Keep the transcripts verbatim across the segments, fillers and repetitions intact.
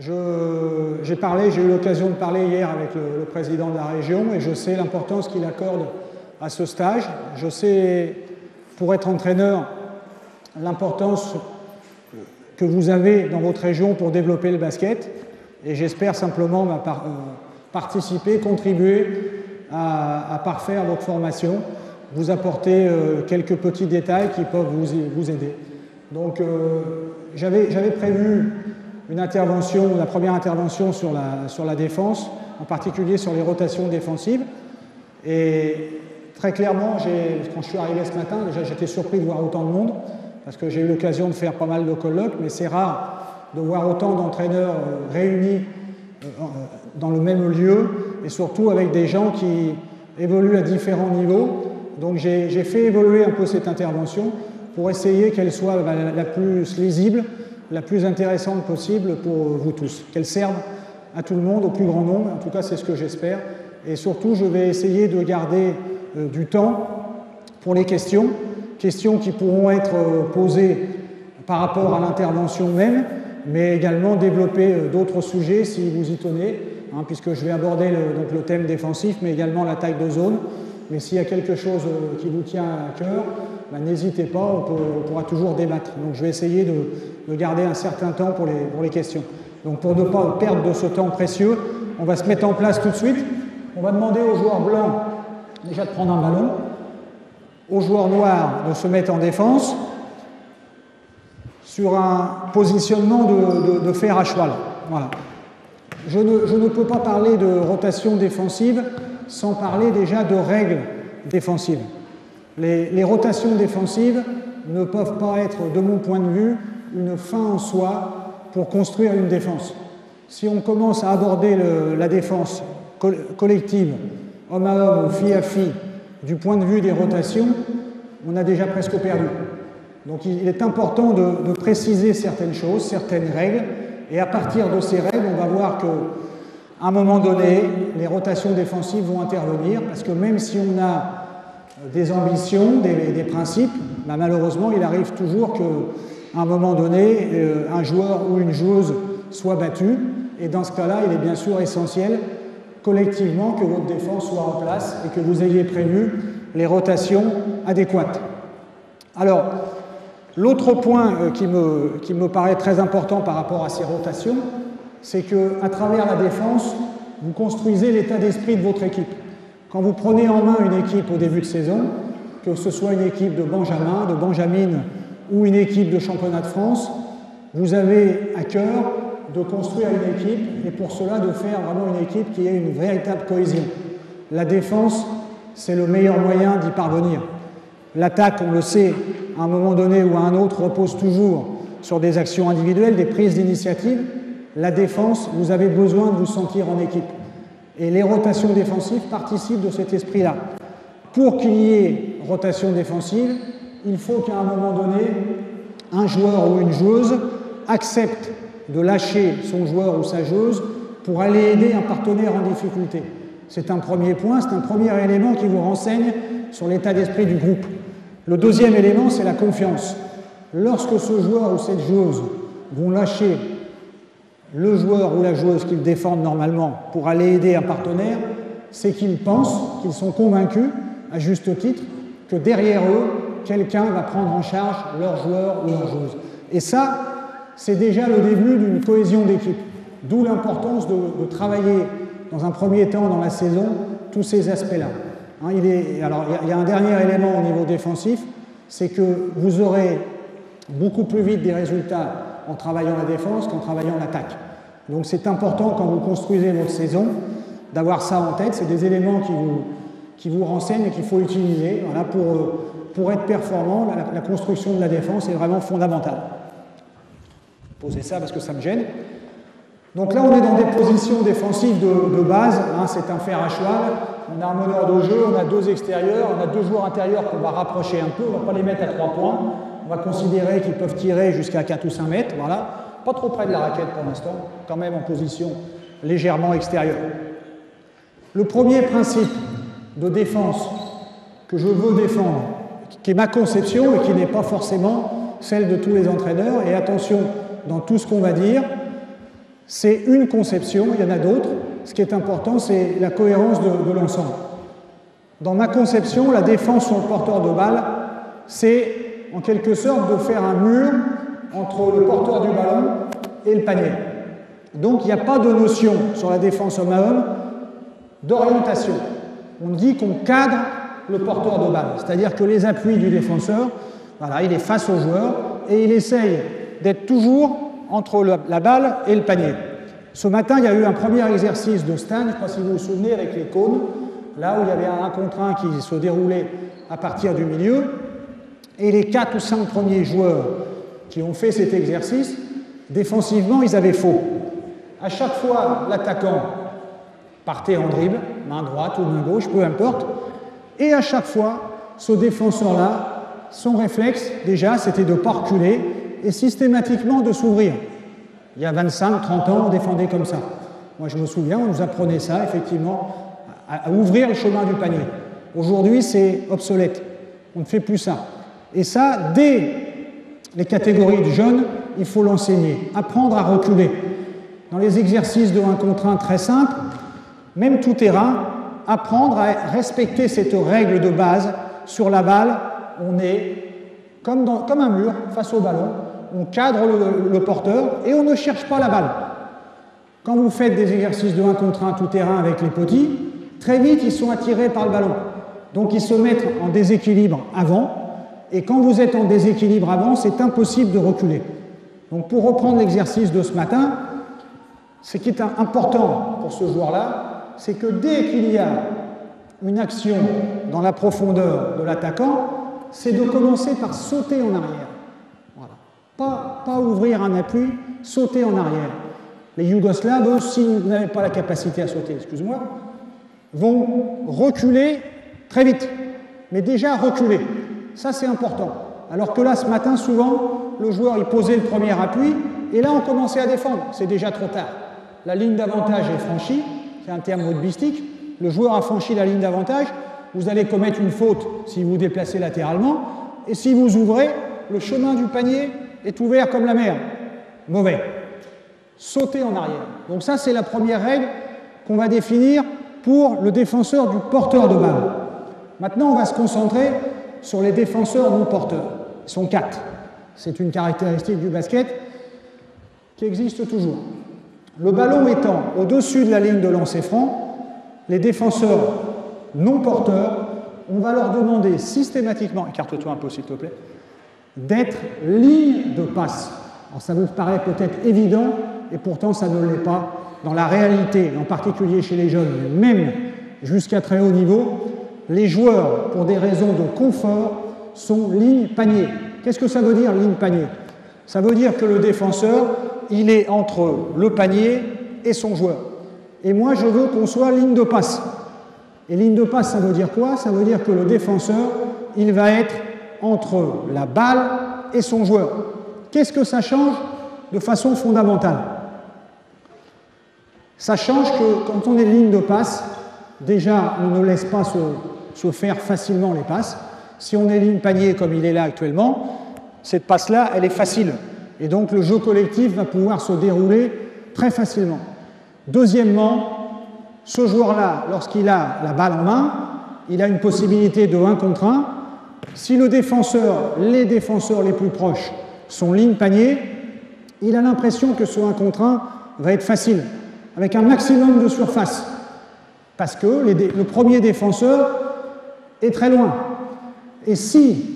J'ai parlé, j'ai eu l'occasion de parler hier avec le, le président de la région et je sais l'importance qu'il accorde à ce stage. Je sais, pour être entraîneur, l'importance que vous avez dans votre région pour développer le basket. Et j'espère simplement bah, par, euh, participer, contribuer à, à parfaire votre formation, vous apporter euh, quelques petits détails qui peuvent vous, vous aider. Donc euh, j'avais prévu une intervention, la première intervention sur la, sur la défense, en particulier sur les rotations défensives. Et très clairement, quand je suis arrivé ce matin, déjà j'étais surpris de voir autant de monde, parce que j'ai eu l'occasion de faire pas mal de colloques, mais c'est rare de voir autant d'entraîneurs euh, réunis euh, dans le même lieu, et surtout avec des gens qui évoluent à différents niveaux. Donc j'ai fait évoluer un peu cette intervention pour essayer qu'elle soit bah, la plus lisible, la plus intéressante possible pour vous tous, qu'elle serve à tout le monde, au plus grand nombre, en tout cas c'est ce que j'espère. Et surtout je vais essayer de garder euh, du temps pour les questions, questions qui pourront être posées par rapport à l'intervention même, mais également développer d'autres sujets si vous y tenez, hein, puisque je vais aborder le, donc le thème défensif, mais également la taille de zone. Mais s'il y a quelque chose qui vous tient à cœur, bah, n'hésitez pas, on, peut, on pourra toujours débattre. Donc je vais essayer de, de garder un certain temps pour les, pour les questions. Donc pour ne pas perdre de ce temps précieux, on va se mettre en place tout de suite. On va demander aux joueurs blancs déjà de prendre un ballon, aux joueurs noirs de se mettre en défense sur un positionnement de, de, de fer à cheval. Voilà. Je ne, je ne peux pas parler de rotation défensive sans parler déjà de règles défensives. Les, les rotations défensives ne peuvent pas être, de mon point de vue, une fin en soi pour construire une défense. Si on commence à aborder le, la défense co- collective, homme à homme, fille à fille, du point de vue des rotations, on a déjà presque perdu. Donc il est important de, de préciser certaines choses, certaines règles, et à partir de ces règles, on va voir qu'à un moment donné, les rotations défensives vont intervenir, parce que même si on a des ambitions, des, des principes, bah malheureusement, il arrive toujours qu'à un moment donné, un joueur ou une joueuse soit battu, et dans ce cas-là, il est bien sûr essentiel collectivement que votre défense soit en place et que vous ayez prévu les rotations adéquates. Alors, l'autre point qui me, qui me paraît très important par rapport à ces rotations, c'est qu'à travers la défense, vous construisez l'état d'esprit de votre équipe. Quand vous prenez en main une équipe au début de saison, que ce soit une équipe de Benjamin, de Benjamine ou une équipe de championnat de France, vous avez à cœur de construire une équipe et pour cela de faire vraiment une équipe qui ait une véritable cohésion. La défense, c'est le meilleur moyen d'y parvenir. L'attaque, on le sait, à un moment donné ou à un autre, repose toujours sur des actions individuelles, des prises d'initiative. La défense, vous avez besoin de vous sentir en équipe. Et les rotations défensives participent de cet esprit-là. Pour qu'il y ait rotation défensive, il faut qu'à un moment donné, un joueur ou une joueuse accepte de lâcher son joueur ou sa joueuse pour aller aider un partenaire en difficulté. C'est un premier point, c'est un premier élément qui vous renseigne sur l'état d'esprit du groupe. Le deuxième élément, c'est la confiance. Lorsque ce joueur ou cette joueuse vont lâcher le joueur ou la joueuse qu'ils défendent normalement pour aller aider un partenaire, c'est qu'ils pensent, qu'ils sont convaincus, à juste titre, que derrière eux, quelqu'un va prendre en charge leur joueur ou leur joueuse. Et ça, c'est déjà le début d'une cohésion d'équipe, d'où l'importance de, de travailler dans un premier temps dans la saison tous ces aspects-là. Hein, il est, alors, il y a un dernier élément au niveau défensif, c'est que vous aurez beaucoup plus vite des résultats en travaillant la défense qu'en travaillant l'attaque. Donc c'est important quand vous construisez votre saison d'avoir ça en tête, c'est des éléments qui vous, qui vous renseignent et qu'il faut utiliser. Voilà, pour, pour être performant, la, la construction de la défense est vraiment fondamentale. Poser ça parce que ça me gêne. Donc là, on est dans des positions défensives de, de base, hein, c'est un fer à cheval, on a un meneur de jeu, on a deux extérieurs, on a deux joueurs intérieurs qu'on va rapprocher un peu, on ne va pas les mettre à trois points, on va considérer qu'ils peuvent tirer jusqu'à quatre ou cinq mètres, voilà, pas trop près de la raquette pour l'instant, quand même en position légèrement extérieure. Le premier principe de défense que je veux défendre, qui est ma conception et qui n'est pas forcément celle de tous les entraîneurs, et attention, dans tout ce qu'on va dire, C'est une conception, il y en a d'autres. Ce qui est important, c'est la cohérence de, de l'ensemble. Dans ma conception, la défense sur le porteur de balle, c'est en quelque sorte de faire un mur entre le porteur du ballon et le panier. Donc il n'y a pas de notion sur la défense homme à homme d'orientation. On dit qu'on cadre le porteur de balle, c'est-à-dire que les appuis du défenseur, voilà, il est face au joueur et il essaye d'être toujours entre le, la balle et le panier. Ce matin, il y a eu un premier exercice de Stan, je ne sais pas si vous vous souvenez, avec les cônes, là où il y avait un contre un qui se déroulait à partir du milieu, et les quatre ou cinq premiers joueurs qui ont fait cet exercice, défensivement, ils avaient faux. À chaque fois, l'attaquant partait en dribble, main droite ou main gauche, peu importe, et à chaque fois, ce défenseur-là, son réflexe, déjà, c'était de ne pas reculer et systématiquement de s'ouvrir. Il y a vingt-cinq, trente ans, on défendait comme ça. Moi, je me souviens, on nous apprenait ça, effectivement, à ouvrir le chemin du panier. Aujourd'hui, c'est obsolète. On ne fait plus ça. Et ça, dès les catégories de jeunes, il faut l'enseigner. Apprendre à reculer. Dans les exercices de un contre un très simples, même tout terrain, apprendre à respecter cette règle de base. Sur la balle, on est comme, dans, comme un mur face au ballon. On cadre le, le porteur et on ne cherche pas la balle. Quand vous faites des exercices de un contre un tout terrain avec les petits, très vite, ils sont attirés par le ballon. Donc, ils se mettent en déséquilibre avant. Et quand vous êtes en déséquilibre avant, c'est impossible de reculer. Donc, pour reprendre l'exercice de ce matin, ce qui est important pour ce joueur-là, c'est que dès qu'il y a une action dans la profondeur de l'attaquant, c'est de commencer par sauter en arrière. Voilà. Pas, pas ouvrir un appui, sauter en arrière. Les Yougoslaves, eux, s'ils n'avaient pas la capacité à sauter, excuse-moi, vont reculer très vite. Mais déjà reculer. Ça, c'est important. Alors que là, ce matin, souvent, le joueur, il posait le premier appui, et là, on commençait à défendre. C'est déjà trop tard. La ligne d'avantage est franchie. C'est un terme rugbyistique. Le joueur a franchi la ligne d'avantage. Vous allez commettre une faute si vous vous déplacez latéralement. Et si vous ouvrez, le chemin du panier est ouvert comme la mer. Mauvais. Sauter en arrière. Donc ça, c'est la première règle qu'on va définir pour le défenseur du porteur de balle. Maintenant, on va se concentrer sur les défenseurs non porteurs. Ils sont quatre. C'est une caractéristique du basket qui existe toujours. Le ballon étant au-dessus de la ligne de lancer franc, les défenseurs non porteurs, on va leur demander systématiquement, écarte-toi un peu s'il te plaît, d'être ligne de passe. Alors ça vous paraît peut-être évident, et pourtant ça ne l'est pas. Dans la réalité, en particulier chez les jeunes, mais même jusqu'à très haut niveau, les joueurs, pour des raisons de confort, sont ligne panier. Qu'est-ce que ça veut dire, ligne panier? Ça veut dire que le défenseur, il est entre le panier et son joueur. Et moi, je veux qu'on soit ligne de passe. Et ligne de passe, ça veut dire quoi? Ça veut dire que le défenseur, il va être entre la balle et son joueur. Qu'est-ce que ça change de façon fondamentale? Ça change que quand on est ligne de passe, déjà on ne laisse pas se, se faire facilement les passes. Si on est ligne panier comme il est là actuellement, cette passe-là, elle est facile. Et donc le jeu collectif va pouvoir se dérouler très facilement. Deuxièmement, ce joueur-là, lorsqu'il a la balle en main, il a une possibilité de un contre un. Si le défenseur, les défenseurs les plus proches sont ligne panier, il a l'impression que ce un contre un va être facile, avec un maximum de surface, parce que les le premier défenseur est très loin. Et si,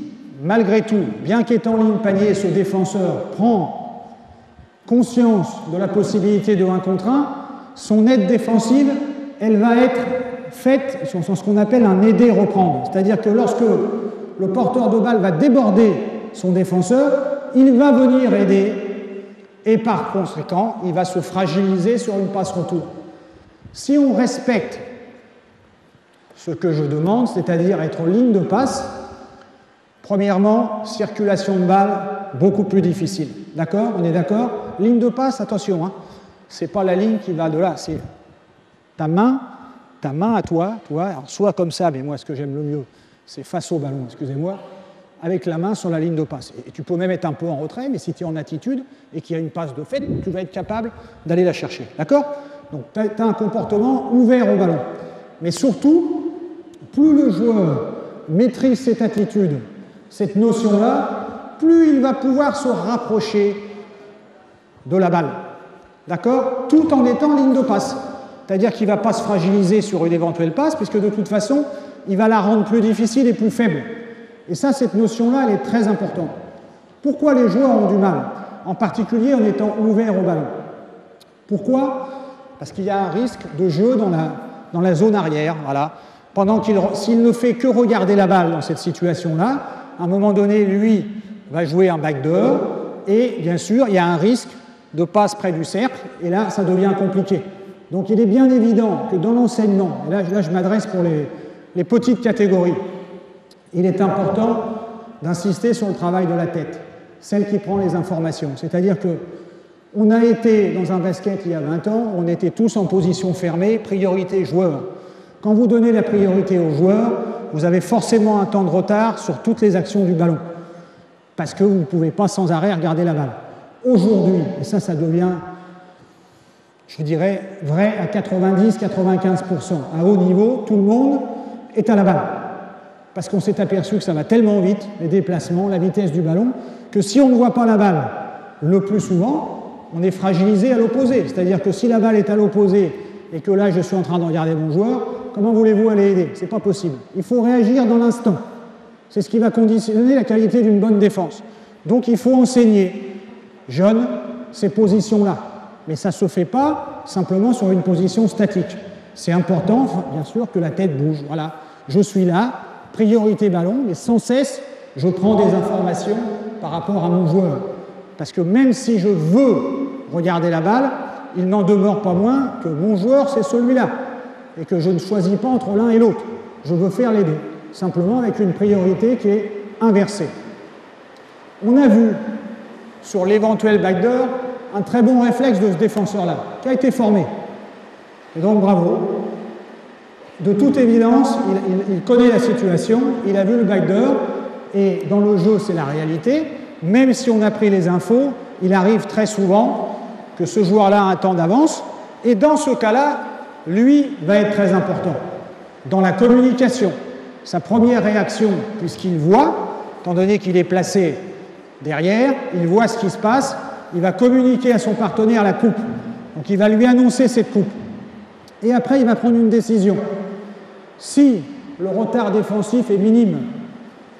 malgré tout, bien qu'étant ligne panier, ce défenseur prend conscience de la possibilité de un contre un, son aide défensive, elle va être faite sur ce qu'on appelle un aider-reprendre. C'est-à-dire que lorsque le porteur de balle va déborder son défenseur, il va venir aider. Et par conséquent, il va se fragiliser sur une passe retour. Si on respecte ce que je demande, c'est-à-dire être en ligne de passe, premièrement, circulation de balle, beaucoup plus difficile. D'accord? On est d'accord? Ligne de passe, attention, hein. C'est pas la ligne qui va de là, c'est ta main, ta main à toi, toi. Alors, soit comme ça, mais moi, ce que j'aime le mieux, c'est face au ballon, excusez-moi. avec la main sur la ligne de passe. Et tu peux même être un peu en retrait, mais si tu es en attitude et qu'il y a une passe de fait, tu vas être capable d'aller la chercher. D'accord? Donc, tu as un comportement ouvert au ballon. Mais surtout, plus le joueur maîtrise cette attitude, cette notion-là, plus il va pouvoir se rapprocher de la balle. D'accord? Tout en étant ligne de passe. C'est-à-dire qu'il ne va pas se fragiliser sur une éventuelle passe, puisque de toute façon, il va la rendre plus difficile et plus faible. Et ça, cette notion-là, elle est très importante. Pourquoi les joueurs ont du mal? En particulier en étant ouverts au ballon. Pourquoi? Parce qu'il y a un risque de jeu dans la, dans la zone arrière. Voilà. Pendant qu'il, s'il ne fait que regarder la balle dans cette situation-là, à un moment donné, lui va jouer un backdoor, et bien sûr, il y a un risque de passe près du cercle, et là, ça devient compliqué. Donc il est bien évident que dans l'enseignement, et là, là je m'adresse pour les, les petites catégories, il est important d'insister sur le travail de la tête, celle qui prend les informations. C'est-à-dire que on a été dans un basket il y a vingt ans, on était tous en position fermée, priorité joueur. Quand vous donnez la priorité aux joueurs, vous avez forcément un temps de retard sur toutes les actions du ballon, parce que vous ne pouvez pas sans arrêt regarder la balle. Aujourd'hui, et ça, ça devient, je dirais, vrai à quatre-vingt-dix à quatre-vingt-quinze pour cent, à haut niveau, tout le monde est à la balle. Parce qu'on s'est aperçu que ça va tellement vite, les déplacements, la vitesse du ballon, que si on ne voit pas la balle le plus souvent, on est fragilisé à l'opposé. C'est-à-dire que si la balle est à l'opposé et que là je suis en train de regarder mon joueur, comment voulez-vous aller aider? C'est pas possible. Il faut réagir dans l'instant. C'est ce qui va conditionner la qualité d'une bonne défense. Donc il faut enseigner, jeunes, ces positions-là. Mais ça ne se fait pas simplement sur une position statique. C'est important, bien sûr, que la tête bouge. Voilà, je suis là, priorité ballon, mais sans cesse, je prends des informations par rapport à mon joueur. Parce que même si je veux regarder la balle, il n'en demeure pas moins que mon joueur, c'est celui-là. Et que je ne choisis pas entre l'un et l'autre. Je veux faire les deux. Simplement avec une priorité qui est inversée. On a vu, sur l'éventuel backdoor, un très bon réflexe de ce défenseur-là, qui a été formé. Et donc, bravo. De toute évidence, il, il, il connaît la situation, il a vu le backdoor, et dans le jeu, c'est la réalité. Même si on a pris les infos, il arrive très souvent que ce joueur-là a un temps d'avance, et dans ce cas-là, lui va être très important. Dans la communication, sa première réaction, puisqu'il voit, étant donné qu'il est placé derrière, il voit ce qui se passe, il va communiquer à son partenaire la coupe. Donc il va lui annoncer cette coupe. Et après, il va prendre une décision. Si le retard défensif est minime,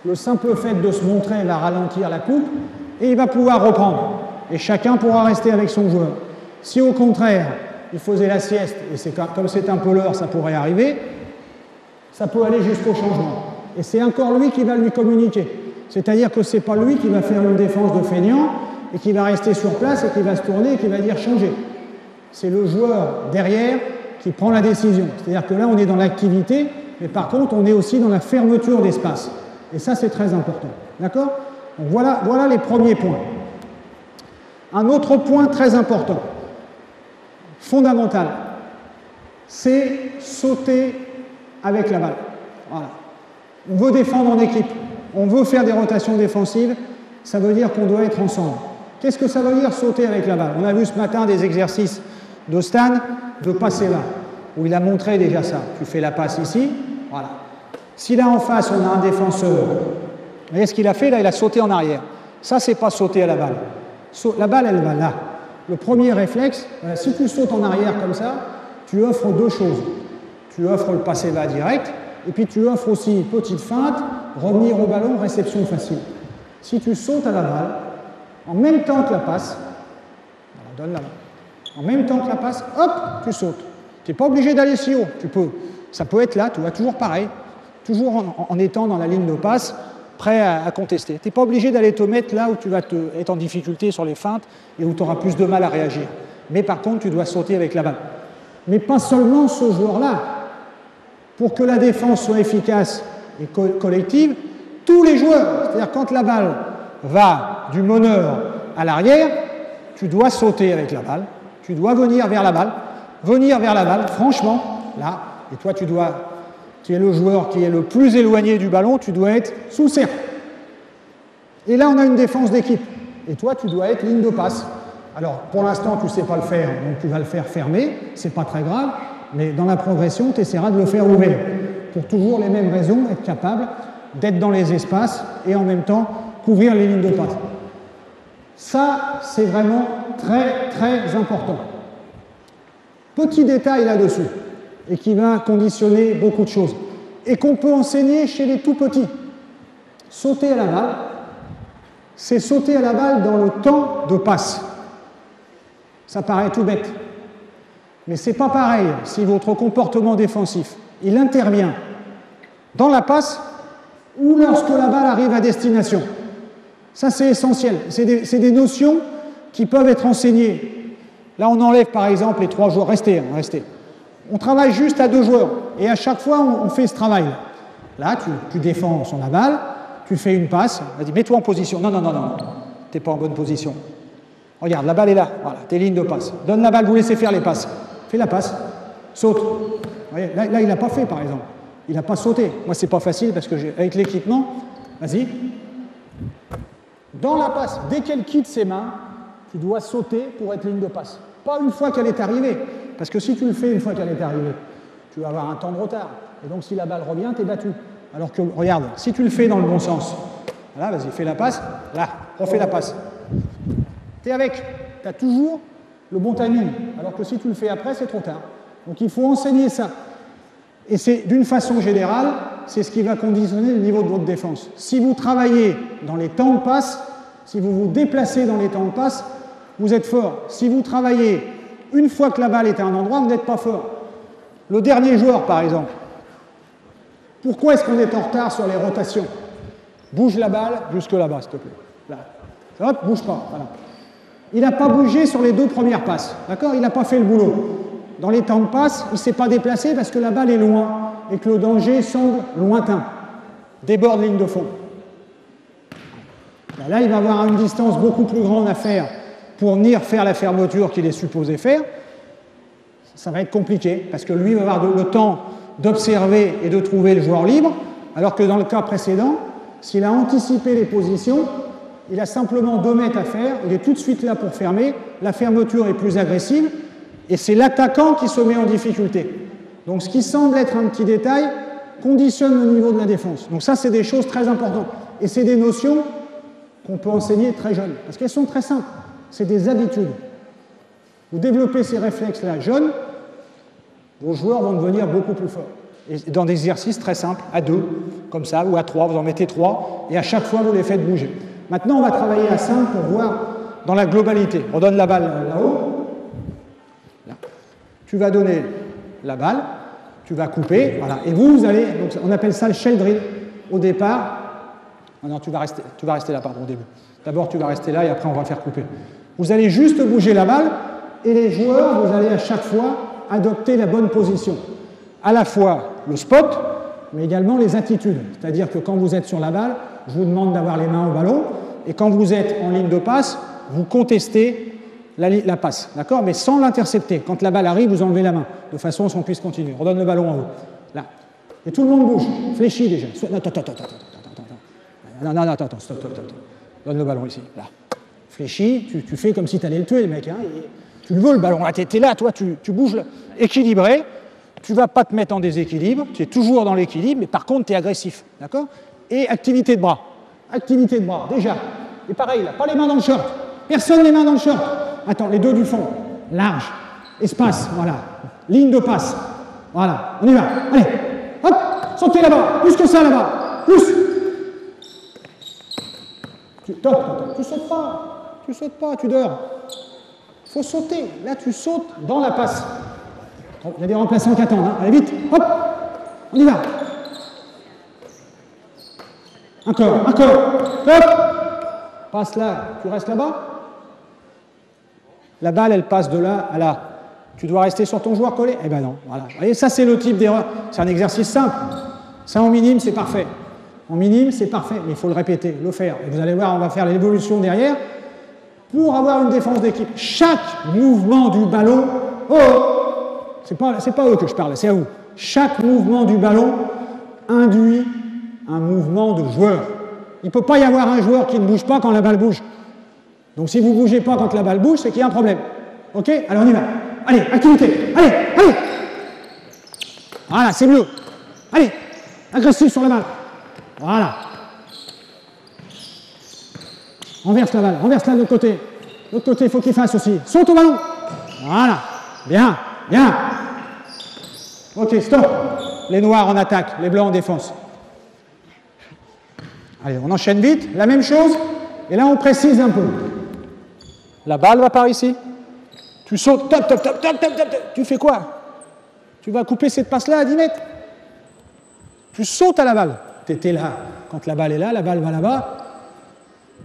le simple fait de se montrer va ralentir la coupe et il va pouvoir reprendre. Et chacun pourra rester avec son joueur. Si au contraire, il faisait la sieste, et c'est comme c'est un peu l'heure, ça pourrait arriver, ça peut aller jusqu'au changement. Et c'est encore lui qui va lui communiquer. C'est-à-dire que ce n'est pas lui qui va faire une défense de feignant et qui va rester sur place et qui va se tourner et qui va dire changer. C'est le joueur derrière qui prend la décision. C'est-à-dire que là, on est dans l'activité, mais par contre, on est aussi dans la fermeture d'espace. Et ça, c'est très important. D'accord? Donc voilà, voilà les premiers points. Un autre point très important, fondamental, c'est sauter avec la balle. Voilà. On veut défendre en équipe, on veut faire des rotations défensives, ça veut dire qu'on doit être ensemble. Qu'est-ce que ça veut dire sauter avec la balle? On a vu ce matin des exercices de Stan, de passer là, où il a montré déjà ça. Tu fais la passe ici, voilà. Si là en face on a un défenseur, vous voyez ce qu'il a fait là? Il a sauté en arrière. Ça, c'est pas sauter à la balle. La balle, elle va là. Le premier réflexe, si tu sautes en arrière comme ça, tu offres deux choses. Tu offres le passé-bas direct, et puis tu offres aussi une petite feinte, revenir au ballon, réception facile. Si tu sautes à la balle, en même temps que la passe, on la donne là. En même temps que la passe, hop, tu sautes. Tu n'es pas obligé d'aller si haut. Tu peux, ça peut être là, tu vois, toujours pareil, toujours en, en étant dans la ligne de passe, prêt à, à contester. Tu n'es pas obligé d'aller te mettre là où tu vas te, être en difficulté sur les feintes et où tu auras plus de mal à réagir. Mais par contre, tu dois sauter avec la balle. Mais pas seulement ce joueur-là. Pour que la défense soit efficace et co collective, tous les joueurs, c'est-à-dire quand la balle va du meneur à l'arrière, tu dois sauter avec la balle, tu dois venir vers la balle, venir vers la balle, franchement, là, et toi tu dois, tu es le joueur qui est le plus éloigné du ballon, tu dois être sous cercle. Et là, on a une défense d'équipe. Et toi, tu dois être ligne de passe. Alors, pour l'instant, tu ne sais pas le faire, donc tu vas le faire fermé. Ce n'est pas très grave. Mais dans la progression, tu essaieras de le faire ouvert. Pour toujours les mêmes raisons, être capable d'être dans les espaces et en même temps couvrir les lignes de passe. Ça, c'est vraiment très, très important. Petit détail là-dessus, et qui va conditionner beaucoup de choses, et qu'on peut enseigner chez les tout-petits. Sauter à la balle, c'est sauter à la balle dans le temps de passe. Ça paraît tout bête. Mais c'est pas pareil si votre comportement défensif, il intervient dans la passe ou lorsque la balle arrive à destination. Ça, c'est essentiel. C'est des, c'est des notions qui peuvent être enseignées. Là, on enlève par exemple les trois joueurs. Restez, restez. On travaille juste à deux joueurs. Et à chaque fois, on, on fait ce travail. Là, tu, tu défends sur la balle, tu fais une passe. Vas-y, mets-toi en position. Non, non, non, non. non. Tu n'es pas en bonne position. Regarde, la balle est là. Voilà, tes lignes de passe. Donne la balle, vous laissez faire les passes. Fais la passe. Saute. Vous voyez, là, là, il n'a pas fait, par exemple. Il n'a pas sauté. Moi, c'est pas facile parce que avec l'équipement, vas-y. Dans la passe, dès qu'elle quitte ses mains, tu dois sauter pour être ligne de passe. Pas une fois qu'elle est arrivée. Parce que si tu le fais une fois qu'elle est arrivée, tu vas avoir un temps de retard. Et donc, si la balle revient, tu es battu. Alors que, regarde, si tu le fais dans le bon sens, voilà, vas-y, fais la passe. Là, refais la passe. T'es avec. Tu as toujours le bon timing. Alors que si tu le fais après, c'est trop tard. Donc, il faut enseigner ça. Et c'est, d'une façon générale, c'est ce qui va conditionner le niveau de votre défense. Si vous travaillez dans les temps de passe, si vous vous déplacez dans les temps de passe, vous êtes fort. Si vous travaillez une fois que la balle est à un endroit, vous n'êtes pas fort. Le dernier joueur, par exemple. Pourquoi est-ce qu'on est en retard sur les rotations? Bouge la balle jusque là-bas, s'il te plaît. Là. Hop, bouge pas. Voilà. Il n'a pas bougé sur les deux premières passes. D'accord? Il n'a pas fait le boulot. Dans les temps de passe, il ne s'est pas déplacé parce que la balle est loin et que le danger semble lointain. Déborde ligne de fond. Là, il va avoir une distance beaucoup plus grande à faire pour venir faire la fermeture qu'il est supposé faire. Ça va être compliqué parce que lui va avoir le temps d'observer et de trouver le joueur libre, alors que dans le cas précédent, s'il a anticipé les positions, il a simplement deux mètres à faire, il est tout de suite là pour fermer, la fermeture est plus agressive, et c'est l'attaquant qui se met en difficulté. Donc ce qui semble être un petit détail conditionne le niveau de la défense. Donc ça, c'est des choses très importantes. Et c'est des notions qu'on peut enseigner très jeunes, parce qu'elles sont très simples. C'est des habitudes. Vous développez ces réflexes-là jeunes, vos joueurs vont devenir beaucoup plus forts. Et dans des exercices très simples, à deux, comme ça, ou à trois, vous en mettez trois, et à chaque fois, vous les faites bouger. Maintenant, on va travailler à cinq pour voir dans la globalité. On donne la balle là-haut. Là. Tu vas donner la balle, tu vas couper, voilà. Et vous, vous allez, donc on appelle ça le shell drill. Au départ, oh non, tu vas rester, tu vas rester là, pardon, au début. D'abord, tu vas rester là, et après, on va le faire couper. Vous allez juste bouger la balle, et les joueurs, vous allez à chaque fois adopter la bonne position. À la fois le spot, mais également les attitudes. C'est-à-dire que quand vous êtes sur la balle, je vous demande d'avoir les mains au ballon, et quand vous êtes en ligne de passe, vous contestez la, la passe, d'accord? Mais sans l'intercepter. Quand la balle arrive, vous enlevez la main, de façon à ce qu'on puisse continuer. On redonne le ballon en haut, là. Et tout le monde bouge, fléchit déjà. Non, attends, attends, attends, attends, attends. Non, non, non, attends, attends, stop, stop, stop. Donne le ballon ici, là. Fléchis, tu, tu fais comme si tu allais le tuer, le mec, hein. Tu le veux, le ballon, là, t'es là, toi, tu, tu bouges, équilibré. Tu vas pas te mettre en déséquilibre, tu es toujours dans l'équilibre, mais par contre, tu es agressif, d'accord? Et activité de bras. Activité de bras, déjà. Et pareil, là, pas les mains dans le short. Personne les mains dans le short. Attends, les deux du fond. Large. Espace, voilà. Ligne de passe. Voilà, on y va. Allez, hop, sautez là-bas. Plus que ça, là-bas. Plus. Tu, top, top, tu sautes pas. Tu sautes pas, tu dors. Faut sauter. Là, tu sautes dans la passe. Il y a des remplaçants qui attendent. Hein. Allez, vite. Hop, on y va. Encore, encore, hop, passe là, tu restes là-bas. La balle, elle passe de là à là. Tu dois rester sur ton joueur collé. Eh ben non, voilà. Vous voyez, ça, c'est le type d'erreur. C'est un exercice simple. Ça, en minime, c'est parfait. En minime, c'est parfait, mais il faut le répéter, le faire. Et vous allez voir, on va faire l'évolution derrière pour avoir une défense d'équipe. Chaque mouvement du ballon... Oh, oh. C'est pas, c'est pas eux que je parle, c'est à vous. Chaque mouvement du ballon induit un mouvement de joueur. Il ne peut pas y avoir un joueur qui ne bouge pas quand la balle bouge. Donc si vous ne bougez pas quand la balle bouge, c'est qu'il y a un problème. Ok? Alors on y va. Allez, activité. Allez, allez. Voilà, c'est bleu. Allez, agressif sur la balle. Voilà. Renverse la balle, renverse-la de l'autre côté. L'autre côté, il faut qu'il fasse aussi. Saute au ballon. Voilà. Bien, bien. Ok, stop. Les noirs en attaque, les blancs en défense. Allez, on enchaîne vite. La même chose. Et là, on précise un peu. La balle va par ici. Tu sautes. Top, top, top, top, top, top. Tu fais quoi? Tu vas couper cette passe-là à dix mètres. Tu sautes à la balle. Tu étais là. Quand la balle est là, la balle va là-bas.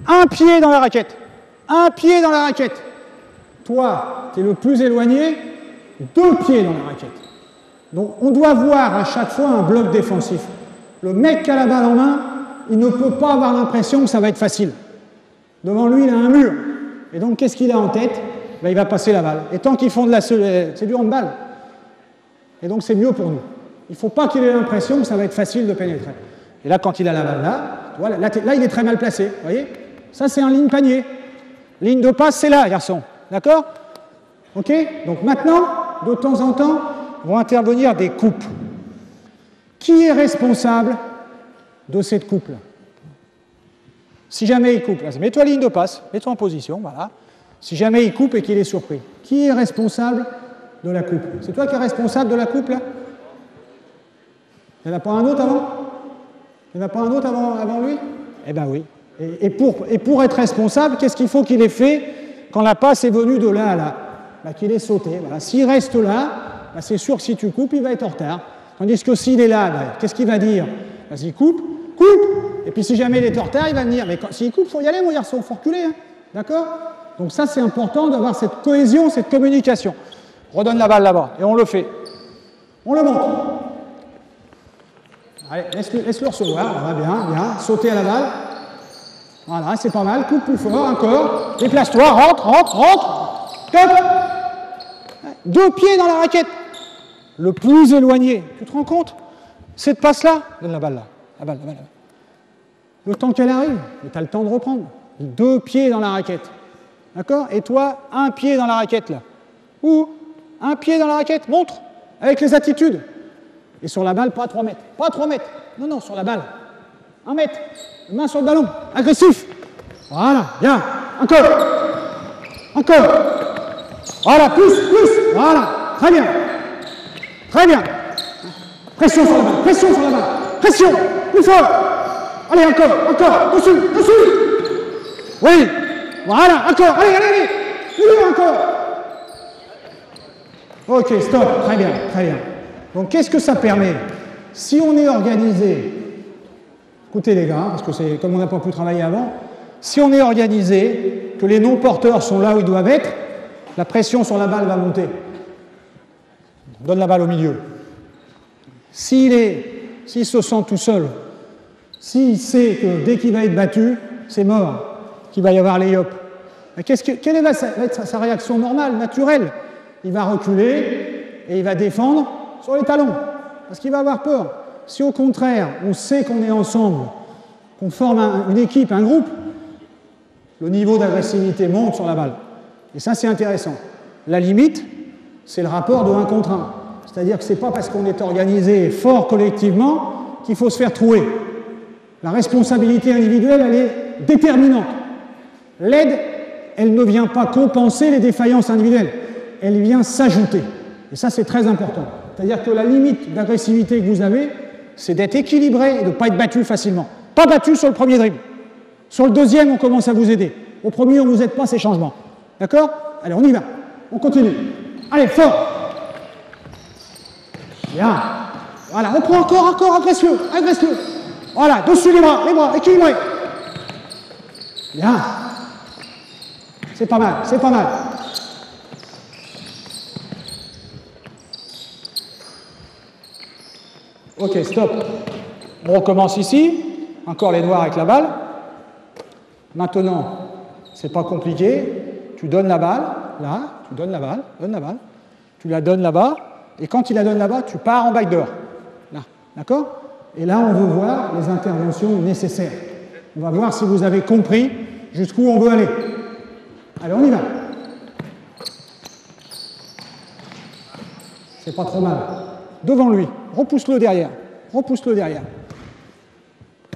Un pied dans la raquette. Un pied dans la raquette. Toi, tu es le plus éloigné. Deux pieds dans la raquette. Donc, on doit voir à chaque fois un bloc défensif. Le mec qui a la balle en main, il ne peut pas avoir l'impression que ça va être facile. Devant lui, il a un mur. Et donc, qu'est-ce qu'il a en tête? Ben, il va passer la balle. Et tant qu'ils font de la... C'est du handball. Et donc, c'est mieux pour nous. Il ne faut pas qu'il ait l'impression que ça va être facile de pénétrer. Et là, quand il a la balle là, voilà, là, là il est très mal placé. Vous voyez? Ça, c'est un ligne panier. Ligne de passe, c'est là, garçon. D'accord? Ok? Donc, maintenant, de temps en temps, vont intervenir des coupes. Qui est responsable de cette coupe-là? Si jamais il coupe, mets-toi ligne de passe, mets-toi en position, voilà. Si jamais il coupe et qu'il est surpris, qui est responsable de la coupe? C'est toi qui es responsable de la coupe, là? Il n'y en a pas un autre avant? Il n'y en a pas un autre avant, avant lui? Eh bien oui. Et, et, pour, et pour être responsable, qu'est-ce qu'il faut qu'il ait fait quand la passe est venue de là à là? Ben, qu'il ait sauté. Voilà. S'il reste là, ben, c'est sûr que si tu coupes, il va être en retard. Tandis que s'il est là, ben, qu'est-ce qu'il va dire? Vas-y, coupe, coupe. Et puis si jamais il est en retard, il va venir. Mais s'il coupe, il faut y aller, mon garçon, il faut reculer. Hein. D'accord? Donc ça, c'est important d'avoir cette cohésion, cette communication. Redonne la balle là-bas, et on le fait. On le monte. Allez, laisse-le laisse le recevoir. Voilà, bien, bien. Sauter à la balle. Voilà, c'est pas mal. Coupe plus fort, encore. Déplace-toi, rentre, rentre, rentre. Top. Deux pieds dans la raquette. Le plus éloigné. Tu te rends compte? Cette passe-là, donne la balle là. La balle, la balle, la balle. Le temps qu'elle arrive, mais tu as le temps de reprendre. Deux pieds dans la raquette. D'accord? Et toi, un pied dans la raquette là. Où? Un pied dans la raquette, montre, avec les attitudes. Et sur la balle, pas à trois mètres. Pas à trois mètres. Non, non, sur la balle. Un mètre. Main sur le ballon. Agressif. Voilà, bien. Encore. Encore. Voilà, plus, plus. Voilà. Très bien. Très bien. Pression sur la balle, pression sur la balle. Pression. Plus fort. Allez, encore, encore. Dessus, dessus. Oui. Voilà, encore. Allez, allez, allez. Plus, encore. Ok, stop. Très bien, très bien. Donc, qu'est-ce que ça permet? Si on est organisé, écoutez les gars, hein, parce que c'est comme on n'a pas pu travailler avant, si on est organisé, que les non-porteurs sont là où ils doivent être, la pression sur la balle va monter. On donne la balle au milieu. S'il est, s'il se sent tout seul, s'il sait que dès qu'il va être battu, c'est mort, qu'il va y avoir les yop, qu'est-ce que, quelle va être sa réaction normale, naturelle? Il va reculer et il va défendre sur les talons, parce qu'il va avoir peur. Si au contraire, on sait qu'on est ensemble, qu'on forme un, une équipe, un groupe, le niveau d'agressivité monte sur la balle. Et ça, c'est intéressant. La limite, c'est le rapport de un contre un. C'est-à-dire que ce n'est pas parce qu'on est organisé fort collectivement qu'il faut se faire trouer. La responsabilité individuelle, elle est déterminante. L'aide, elle ne vient pas compenser les défaillances individuelles. Elle vient s'ajouter. Et ça, c'est très important. C'est-à-dire que la limite d'agressivité que vous avez, c'est d'être équilibré et de ne pas être battu facilement. Pas battu sur le premier dribble. Sur le deuxième, on commence à vous aider. Au premier, on ne vous aide pas, ces changements. D'accord? Allez, on y va. On continue. Allez, fort. Bien. Voilà, on prend encore, encore, agresse-le, agresse-le. Voilà, dessus les bras, les bras, équilibré. Bien. C'est pas mal, c'est pas mal. Ok, stop. On recommence ici. Encore les noirs avec la balle. Maintenant, c'est pas compliqué. Tu donnes la balle, là, tu donnes la balle, donne la balle. Tu la donnes là-bas, et quand il la donne là-bas, tu pars en backdoor. Là, d'accord? Et là, on veut voir les interventions nécessaires. On va voir si vous avez compris jusqu'où on veut aller. Allez, on y va. C'est pas trop mal. Devant lui, repousse-le derrière. Repousse-le derrière.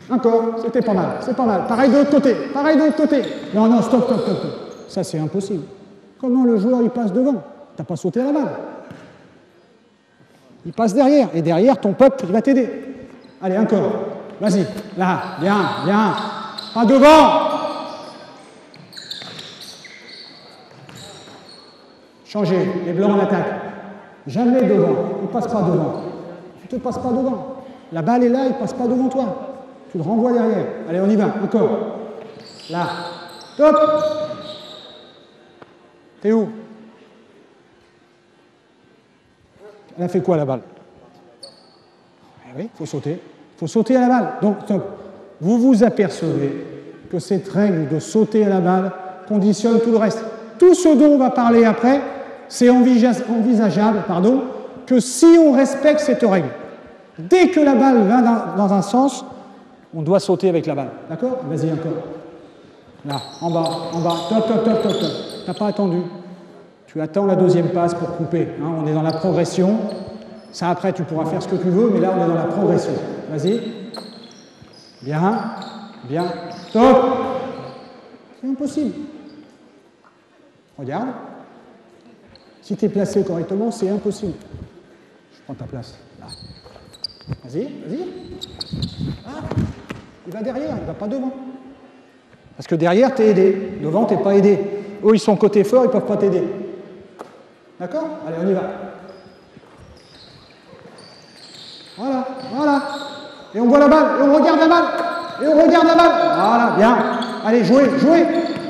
Encore, c'était pas mal, c'est pas mal. Pareil de l'autre côté, pareil de l'autre côté. Non, non, stop, stop, stop, stop. Ça, c'est impossible. Comment le joueur, il passe devant? T'as pas sauté la balle. Il passe derrière, et derrière, ton pote, il va t'aider. Allez, encore. Vas-y, là, bien, bien. Pas devant. Changez, les blancs en attaque. Jamais devant, il passe pas devant. Tu te passes pas devant. La balle est là, il passe pas devant toi. Tu le renvoies derrière. Allez, on y va, encore. Là, top. T'es où? Elle a fait quoi, la balle? Eh oui, il faut sauter. Il faut sauter à la balle. Donc, stop. Vous vous apercevez que cette règle de sauter à la balle conditionne tout le reste. Tout ce dont on va parler après, c'est envisageable, pardon, que si on respecte cette règle. Dès que la balle va dans, dans un sens, on doit sauter avec la balle. D'accord? Vas-y, encore. Là, en bas, en bas. Top, top, top, top, top. T'as pas attendu. Tu attends la deuxième passe pour couper. Hein, on est dans la progression. Ça, après, tu pourras faire ce que tu veux, mais là, on est dans la progression. Vas-y. Bien. Bien. Top. C'est impossible. Regarde. Si tu es placé correctement, c'est impossible. Je prends ta place. Là. Vas-y, vas-y. Ah, il va derrière, il ne va pas devant. Parce que derrière, tu es aidé. Devant, tu n'es pas aidé. Eux, ils sont côté fort, ils ne peuvent pas t'aider. D'accord? Allez, on y va. Voilà, voilà. Et on voit la balle, et on regarde la balle, et on regarde la balle. Voilà, bien. Allez, jouez, jouez.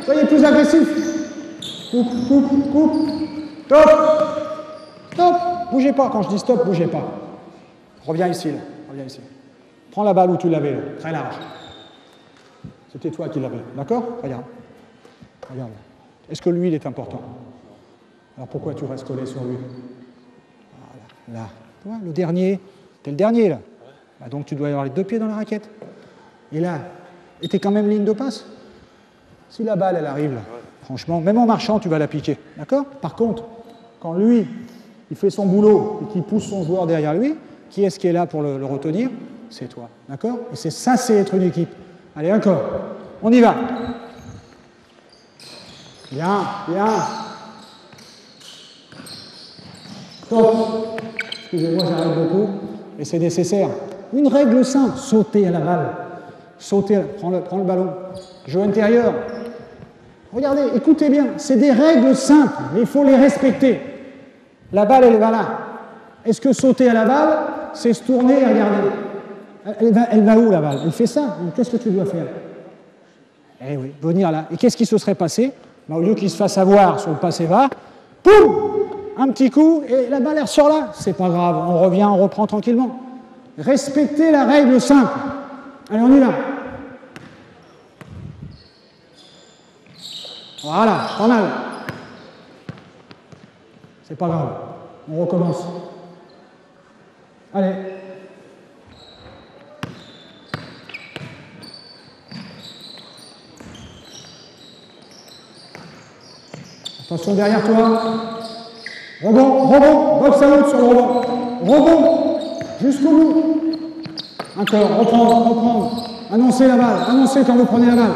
Soyez plus agressifs. Coupe, coupe, coupe. Top. Stop. Bougez pas. Quand je dis stop, bougez pas. Reviens ici, là. Reviens ici. Prends la balle où tu l'avais, là. Très large. C'était toi qui l'avais. D'accord? Regarde. Regarde. Est-ce que lui, il est important? Alors pourquoi tu restes collé sur lui? Voilà. Là. Tu vois, le dernier. T'es le dernier, là. Bah, donc tu dois avoir les deux pieds dans la raquette. Et là. Et t'es quand même ligne de passe? Si la balle, elle arrive, là, franchement, même en marchant, tu vas la piquer. D'accord? Par contre, quand lui, il fait son boulot et qu'il pousse son joueur derrière lui, qui est-ce qui est là pour le, le retenir? C'est toi. D'accord? Et c'est ça, c'est être une équipe. Allez, encore. On y va. Bien, bien. Top. Excusez-moi, j'arrête beaucoup. Et c'est nécessaire. Une règle simple. Sauter à la balle. Sauter, à la... prends, le, prends le ballon. Jeu intérieur. Regardez, écoutez bien. C'est des règles simples, mais il faut les respecter. La balle, elle va là. Est-ce que sauter à la balle, c'est se tourner et regarder? Elle va, elle va où, la balle? Elle fait ça. Donc, qu'est-ce que tu dois faire? Eh oui, venir là. Et qu'est-ce qui se serait passé? Bah, au lieu qu'il se fasse avoir sur le passé-va, poum! Un petit coup, et la balle, elle ressort là. C'est pas grave, on revient, on reprend tranquillement. Respectez la règle simple. Allez, on y va. Voilà, pas mal. C'est pas grave, on recommence. Allez. Attention derrière toi. Rebond, rebond, boxe à l'autre sur le rebond. Rebond, jusqu'au bout. Encore, reprendre, reprendre. Annoncez la balle, annoncez quand vous prenez la balle.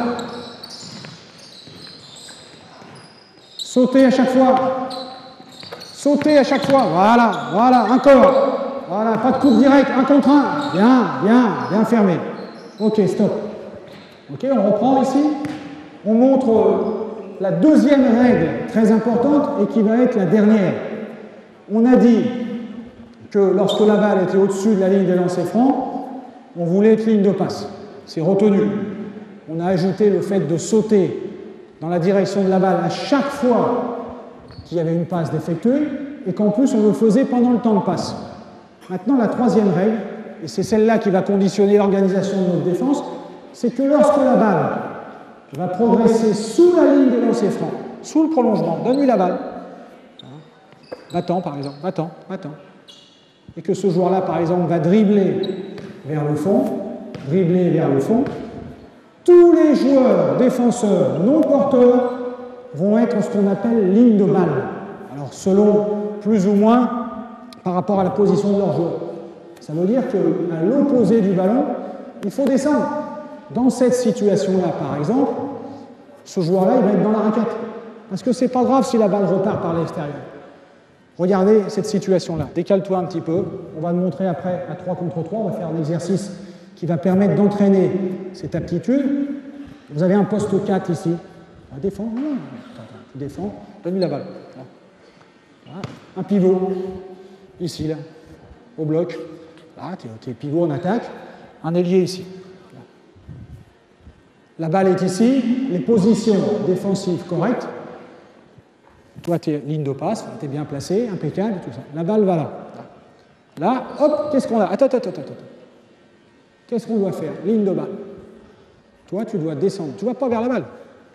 Sautez à chaque fois. Sautez à chaque fois. Voilà, voilà, encore. Voilà, pas de coupe directe, un contre un. Bien, bien, bien fermé. Ok, stop. Ok, on reprend ici. On montre... Euh, la deuxième règle très importante et qui va être la dernière. On a dit que lorsque la balle était au-dessus de la ligne des lancers francs, on voulait être ligne de passe. C'est retenu. On a ajouté le fait de sauter dans la direction de la balle à chaque fois qu'il y avait une passe défectueuse et qu'en plus on le faisait pendant le temps de passe. Maintenant la troisième règle, et c'est celle-là qui va conditionner l'organisation de notre défense, c'est que lorsque la balle va progresser sous la ligne des lancers francs, sous le prolongement, donne-lui la balle. Va-t'en, par exemple, va-t'en, va-t'en. Et que ce joueur-là, par exemple, va dribbler vers le fond, dribbler vers le fond, Tous les joueurs défenseurs non porteurs vont être ce qu'on appelle ligne de balle. Alors selon plus ou moins par rapport à la position de leur jeu. Ça veut dire qu'à l'opposé du ballon, il faut descendre. Dans cette situation-là, par exemple, ce joueur-là, il va être dans la raquette. Parce que c'est pas grave si la balle repart par l'extérieur. Regardez cette situation-là. Décale-toi un petit peu. On va te montrer après à trois contre trois. On va faire un exercice qui va permettre d'entraîner cette aptitude. Vous avez un poste quatre ici. On va défendre. Tu défends. Donne-lui la balle. Voilà. Un pivot. Ici, là. Au bloc. Là, tu es pivot en attaque. Un ailier ici. La balle est ici. Les positions défensives correctes. Toi, tu es ligne de passe, tu es bien placé, impeccable, tout ça. La balle va là. Là, hop, qu'est-ce qu'on a? Attends, attends, attends, attends. Qu'est-ce qu'on doit faire? Ligne de balle. Toi, tu dois descendre. Tu ne vas pas vers la balle,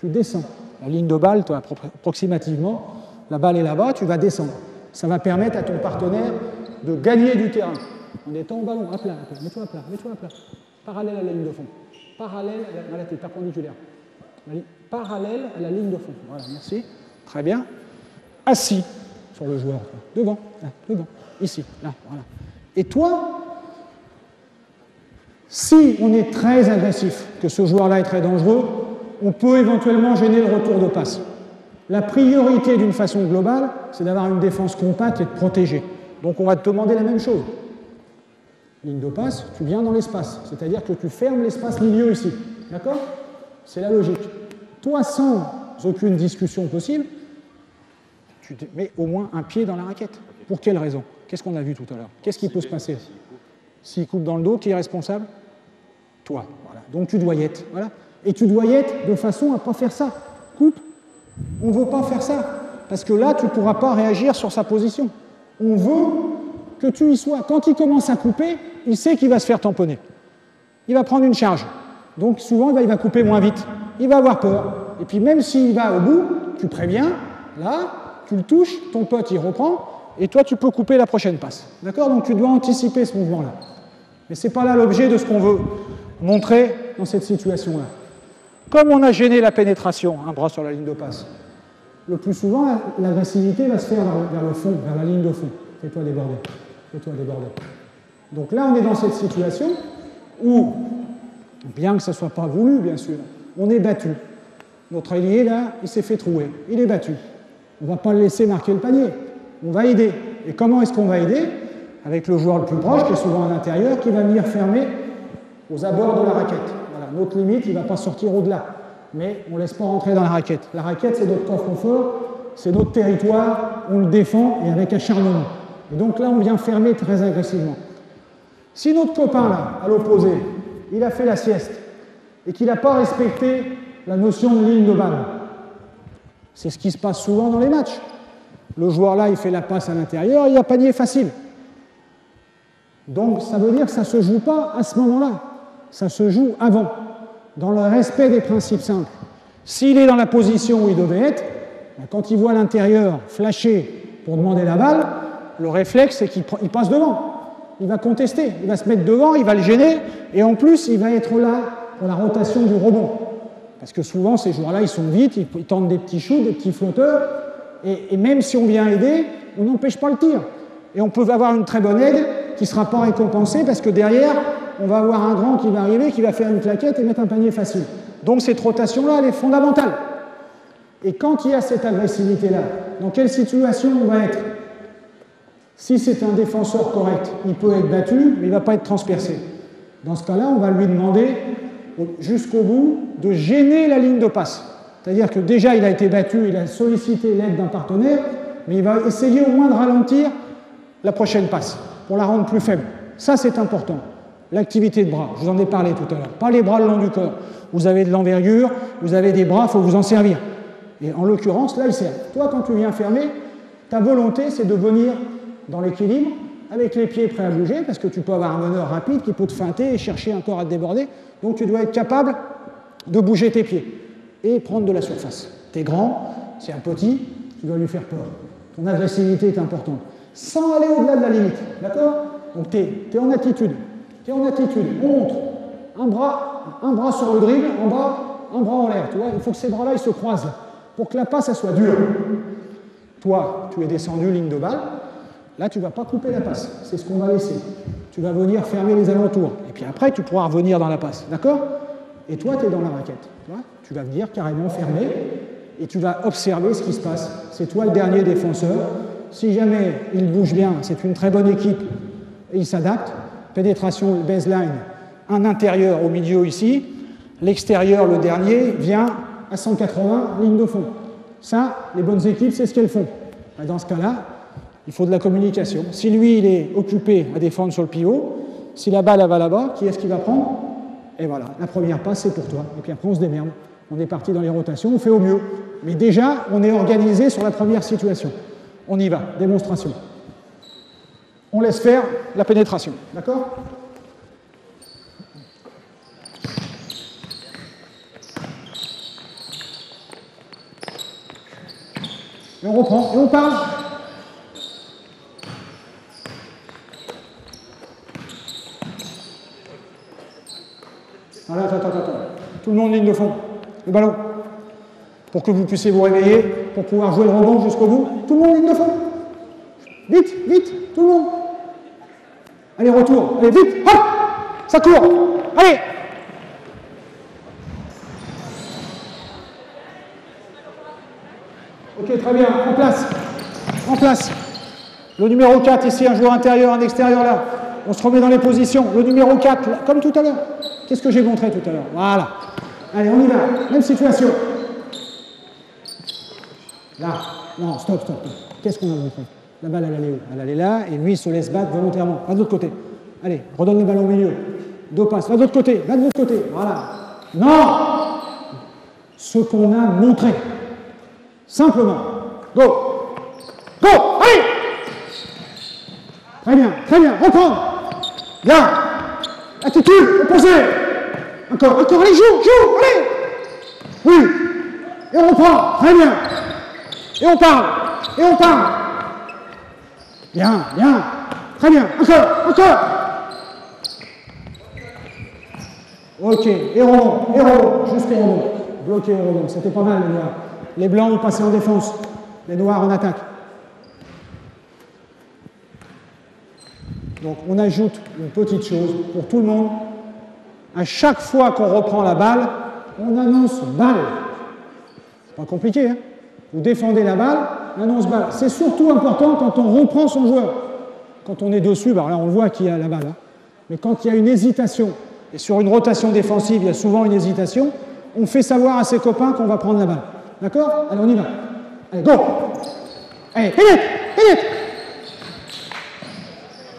tu descends. La ligne de balle, toi, approximativement, la balle est là-bas, tu vas descendre. Ça va permettre à ton partenaire de gagner du terrain. En étant au ballon, à plat, à plat, mets-toi à plat, mets-toi à plat. Parallèle à la ligne de fond. Parallèle à la, voilà, t'es perpendiculaire. Parallèle à la ligne de fond. Voilà, merci. Très bien. Assis sur le joueur, devant, là, devant, ici, là, voilà. Et toi, si on est très agressif, que ce joueur-là est très dangereux, on peut éventuellement gêner le retour de passe. La priorité d'une façon globale, c'est d'avoir une défense compacte et de protéger. Donc on va te demander la même chose. Ligne de passe, tu viens dans l'espace, c'est-à-dire que tu fermes l'espace milieu ici, d'accord? C'est la logique. Toi, sans aucune discussion possible, tu mets au moins un pied dans la raquette. Pour quelle raison? Qu'est-ce qu'on a vu tout à l'heure? Qu'est-ce qui peut se passer? S'il coupe dans le dos, qui est responsable? Toi. Voilà. Donc tu dois y être. Voilà. Et tu dois y être de façon à ne pas faire ça. Coupe. On ne veut pas faire ça. Parce que là, tu ne pourras pas réagir sur sa position. On veut que tu y sois. Quand il commence à couper, il sait qu'il va se faire tamponner. Il va prendre une charge. Donc souvent, il va couper moins vite. Il va avoir peur. Et puis même s'il va au bout, tu préviens, là, tu le touches, ton pote il reprend, et toi tu peux couper la prochaine passe. D'accord? Donc tu dois anticiper ce mouvement-là. Mais ce n'est pas là l'objet de ce qu'on veut montrer dans cette situation-là. Comme on a gêné la pénétration, un bras sur la ligne de passe, le plus souvent l'agressivité va se faire vers le fond, vers la ligne de fond. Fais-toi déborder. Fais-toi déborder. Donc là on est dans cette situation où, bien que ce ne soit pas voulu bien sûr, on est battu. Notre ailier là, il s'est fait trouer, il est battu. On ne va pas le laisser marquer le panier. On va aider. Et comment est-ce qu'on va aider? Avec le joueur le plus proche, qui est souvent à l'intérieur, qui va venir fermer aux abords de la raquette. Voilà, notre limite, il ne va pas sortir au-delà. Mais on ne laisse pas rentrer dans la raquette. La raquette, c'est notre confort, c'est notre territoire, on le défend et avec acharnement. Et donc là, on vient fermer très agressivement. Si notre copain, là, à l'opposé, il a fait la sieste et qu'il n'a pas respecté la notion de ligne de balle, c'est ce qui se passe souvent dans les matchs. Le joueur-là, il fait la passe à l'intérieur, il a panier facile. Donc, ça veut dire que ça ne se joue pas à ce moment-là. Ça se joue avant, dans le respect des principes simples. S'il est dans la position où il devait être, quand il voit l'intérieur flasher pour demander la balle, le réflexe, c'est qu'il passe devant. Il va contester, il va se mettre devant, il va le gêner, et en plus, il va être là pour la rotation du rebond. Parce que souvent, ces joueurs-là, ils sont vite, ils tentent des petits shoots, des petits flotteurs, et, et même si on vient aider, on n'empêche pas le tir. Et on peut avoir une très bonne aide qui ne sera pas récompensée, parce que derrière, on va avoir un grand qui va arriver, qui va faire une claquette et mettre un panier facile. Donc cette rotation-là, elle est fondamentale. Et quand il y a cette agressivité-là, dans quelle situation on va être? Si c'est un défenseur correct, il peut être battu, mais il ne va pas être transpercé. Dans ce cas-là, on va lui demander jusqu'au bout, de gêner la ligne de passe. C'est-à-dire que déjà, il a été battu, il a sollicité l'aide d'un partenaire, mais il va essayer au moins de ralentir la prochaine passe, pour la rendre plus faible. Ça, c'est important. L'activité de bras, je vous en ai parlé tout à l'heure. Pas les bras le long du corps. Vous avez de l'envergure, vous avez des bras, il faut vous en servir. Et en l'occurrence, là, il sert. Toi, quand tu viens fermer, ta volonté, c'est de venir dans l'équilibre, avec les pieds prêts à bouger, parce que tu peux avoir un meneur rapide qui peut te feinter et chercher encore à te déborder. Donc tu dois être capable de bouger tes pieds et prendre de la surface. T'es grand, c'est un petit, tu dois lui faire peur. Ton agressivité est importante. Sans aller au-delà de la limite, d'accord? Donc t'es, t'es en attitude, t'es en attitude, on montre. Un bras, un bras sur le dribble, un bras, un bras en l'air. Tu vois, il faut que ces bras-là ils se croisent là, pour que la passe elle soit dure. Toi, tu es descendu ligne de balle, là tu ne vas pas couper la passe, c'est ce qu'on va laisser. Tu vas venir fermer les alentours, et puis après tu pourras revenir dans la passe, d'accord? Et toi tu es dans la raquette, tu vois, tu vas venir carrément fermer, et tu vas observer ce qui se passe. C'est toi le dernier défenseur, si jamais il bouge bien, c'est une très bonne équipe, et il s'adapte, pénétration baseline, un intérieur au milieu ici, l'extérieur le dernier vient à cent quatre-vingts ligne de fond. Ça, les bonnes équipes, c'est ce qu'elles font. Dans ce cas-là, il faut de la communication. Si lui, il est occupé à défendre sur le pivot, si la balle va là-bas, qui est-ce qu'il va prendre? Et voilà, la première passe, c'est pour toi. Et puis après, on se démerde. On est parti dans les rotations, on fait au mieux. Mais déjà, on est organisé sur la première situation. On y va, démonstration. On laisse faire la pénétration, d'accord? Et on reprend, et on parle. Voilà, attends, attends, attends. Tout le monde ligne de fond. Le ballon. Pour que vous puissiez vous réveiller, pour pouvoir jouer le rebond jusqu'au bout. Tout le monde ligne de fond. Vite, vite, tout le monde. Allez, retour. Allez, vite. Hop, ça court. Allez. Ok, très bien, en place, en place. Le numéro quatre ici, un joueur intérieur, un extérieur là. On se remet dans les positions. Le numéro quatre, là, comme tout à l'heure. Qu'est-ce que j'ai montré tout à l'heure? Voilà. Allez, on y va. Même situation. Là. Non, stop, stop. stop. Qu'est-ce qu'on a montré? La balle, elle allait où? Elle allait là, et lui, il se laisse battre volontairement. Va de l'autre côté. Allez, redonne le ballon au milieu. Deux passes. Va de l'autre côté. Va de l'autre côté. Voilà. Non! Ce qu'on a montré. Simplement. Go. Go. Allez. Très bien. Très bien. Reprendre. Bien. Attitude. Opposé. Encore. Encore. Allez, joue. Joue. Allez. Oui. Et on reprend. Très bien. Et on parle. Et on parle. Bien. Bien. Très bien. Encore. Encore. Ok. Et on remonte. Et on remonte. Jusqu'à on remonte. Bloqué et on remonte. C'était pas mal, les gars. Les blancs ont passé en défense, les noirs en attaque. Donc on ajoute une petite chose pour tout le monde. À chaque fois qu'on reprend la balle, on annonce balle. C'est pas compliqué, hein? Vous défendez la balle, on annonce balle. C'est surtout important quand on reprend son joueur. Quand on est dessus, ben là on voit qu'il y a la balle. Hein? Mais quand il y a une hésitation, et sur une rotation défensive, il y a souvent une hésitation, on fait savoir à ses copains qu'on va prendre la balle. D'accord? Allez, on y va. Allez, go! Allez, pénètre! Pénètre!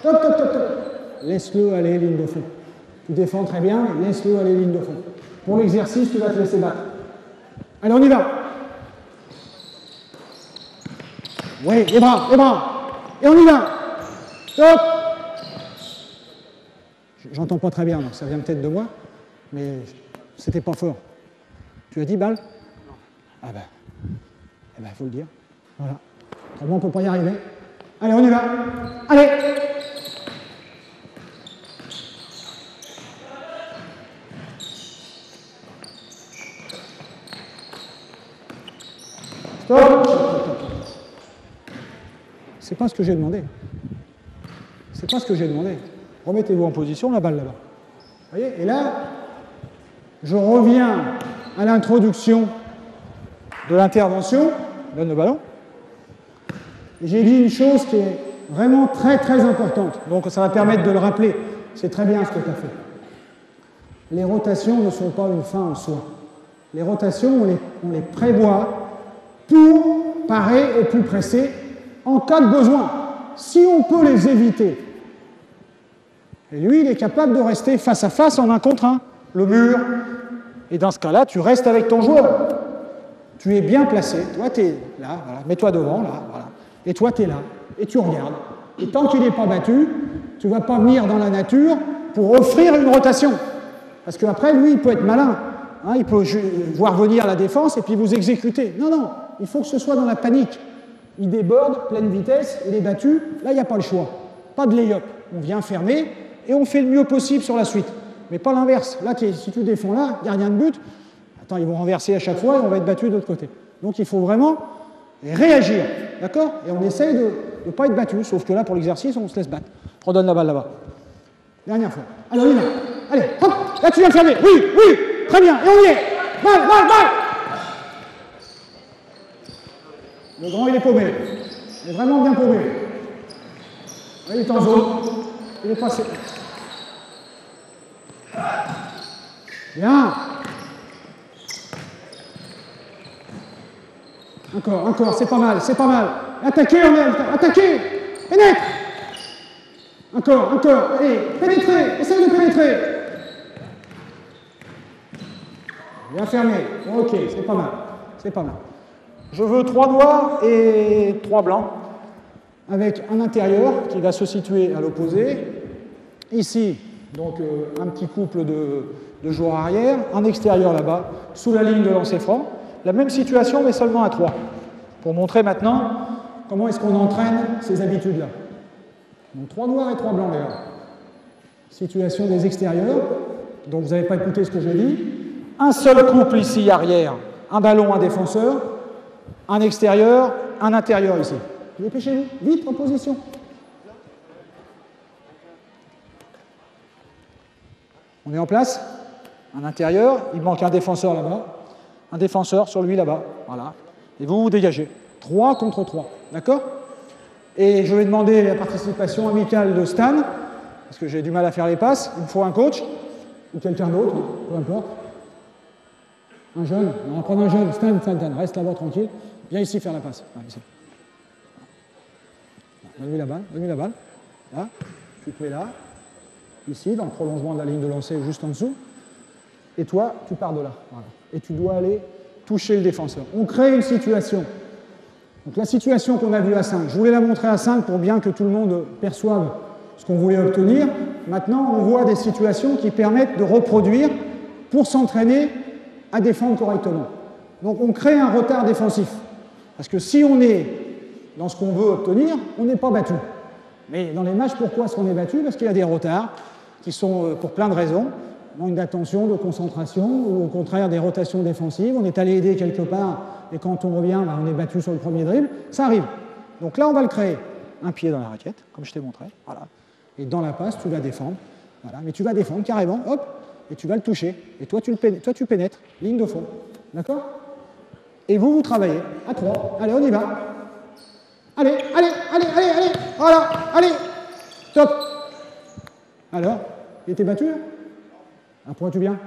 Top, top, top, top. Laisse-le aller ligne de fond. Tu défends très bien, mais laisse-le aller ligne de fond. Pour l'exercice, tu vas te laisser battre. Allez, on y va. Oui, les bras, les bras. Et on y va. Top! J'entends pas très bien, donc ça vient peut-être de moi, mais c'était pas fort. Tu as dit balle? Ah ben, eh ben, faut le dire. Voilà. Autrement, on ne peut pas y arriver. Allez, on y va. Allez. Stop. C'est pas ce que j'ai demandé. C'est pas ce que j'ai demandé. Remettez-vous en position, la balle là-bas. Vous voyez? Et là, je reviens à l'introduction de l'intervention, donne le ballon. J'ai dit une chose qui est vraiment très très importante, donc ça va permettre de le rappeler. C'est très bien ce que tu as fait. Les rotations ne sont pas une fin en soi. Les rotations, on les, on les prévoit pour parer au plus pressé en cas de besoin, si on peut les éviter. Et lui, il est capable de rester face à face en un contre un, le mur. Et dans ce cas-là, tu restes avec ton joueur. Tu es bien placé, toi tu es là, voilà. Mets-toi devant, là, voilà. Et toi tu es là, et tu regardes. Et tant qu'il n'est pas battu, tu ne vas pas venir dans la nature pour offrir une rotation. Parce qu'après, lui, il peut être malin, hein, il peut voir venir la défense et puis vous exécuter. Non, non, il faut que ce soit dans la panique. Il déborde, pleine vitesse, il est battu, là il n'y a pas le choix. Pas de lay-up, on vient fermer et on fait le mieux possible sur la suite. mais pas l'inverse. Là, si tu défends là, gardien de but, attends, ils vont renverser à chaque fois et on va être battu de l'autre côté. Donc il faut vraiment réagir, d'accord? Et on essaye de ne pas être battu, sauf que là, pour l'exercice, on se laisse battre. Redonne la balle là-bas. Dernière fois. Allez, on y va. Allez, hop, là tu viens de fermer. Oui, oui, très bien, et on y est. Balle, balle, balle. Le grand, il est paumé. Il est vraiment bien paumé. Il est en zone. Il est passé. Bien. Encore, encore, c'est pas mal, c'est pas mal. Attaquez, on est, attaquez, pénètre. Encore, encore, allez, pénétrez, essayez de pénétrer. Bien fermé, ok, c'est pas mal, c'est pas mal. Je veux trois noirs et trois blancs, avec un intérieur qui va se situer à l'opposé. Ici, donc euh, un petit couple de, de joueurs arrière, un extérieur là-bas, sous la ligne de lancer franc. La même situation, mais seulement à trois. Pour montrer maintenant comment est-ce qu'on entraîne ces habitudes-là. Donc trois noirs et trois blancs, les gars. Situation des extérieurs. Donc vous n'avez pas écouté ce que j'ai dit. Un seul couple ici, arrière. Un ballon, un défenseur. Un extérieur, un intérieur ici. Dépêchez-vous, vite, en position. On est en place. Un intérieur, il manque un défenseur là-bas. Un défenseur sur lui là-bas, voilà. Et vous, vous dégagez. trois contre trois, d'accord? Et je vais demander la participation amicale de Stan, parce que j'ai du mal à faire les passes. Il me faut un coach, ou quelqu'un d'autre, peu importe. Un jeune, on va prendre un jeune. Stan, Stan, Stan, reste là-bas tranquille. Viens ici faire la passe. Ah, ici. Donne-lui la balle, donne-lui la balle. Là, tu te mets là. Ici, dans le prolongement de la ligne de lancer, juste en dessous. Et toi, tu pars de là. Voilà. Et tu dois aller toucher le défenseur. On crée une situation. Donc la situation qu'on a vue à cinq, je voulais la montrer à cinq pour bien que tout le monde perçoive ce qu'on voulait obtenir. Maintenant, on voit des situations qui permettent de reproduire pour s'entraîner à défendre correctement. Donc on crée un retard défensif. Parce que si on est dans ce qu'on veut obtenir, on n'est pas battu. Mais dans les matchs, pourquoi est-ce qu'on est battu? Parce qu'il y a des retards qui sont pour plein de raisons. Manque d'attention, de concentration, ou au contraire des rotations défensives, on est allé aider quelque part, et quand on revient, bah, on est battu sur le premier dribble, ça arrive. Donc là, on va le créer. Un pied dans la raquette, comme je t'ai montré, voilà. Et dans la passe, tu vas défendre, voilà. Mais tu vas défendre carrément, hop, et tu vas le toucher. Et toi, tu, le pénètres, toi, tu pénètres, ligne de fond, d'accord? Et vous, vous travaillez, à trois, allez, on y va. Allez, allez, allez, allez, allez, voilà, allez, top. Alors, il était battu, là? Un point, tu viens?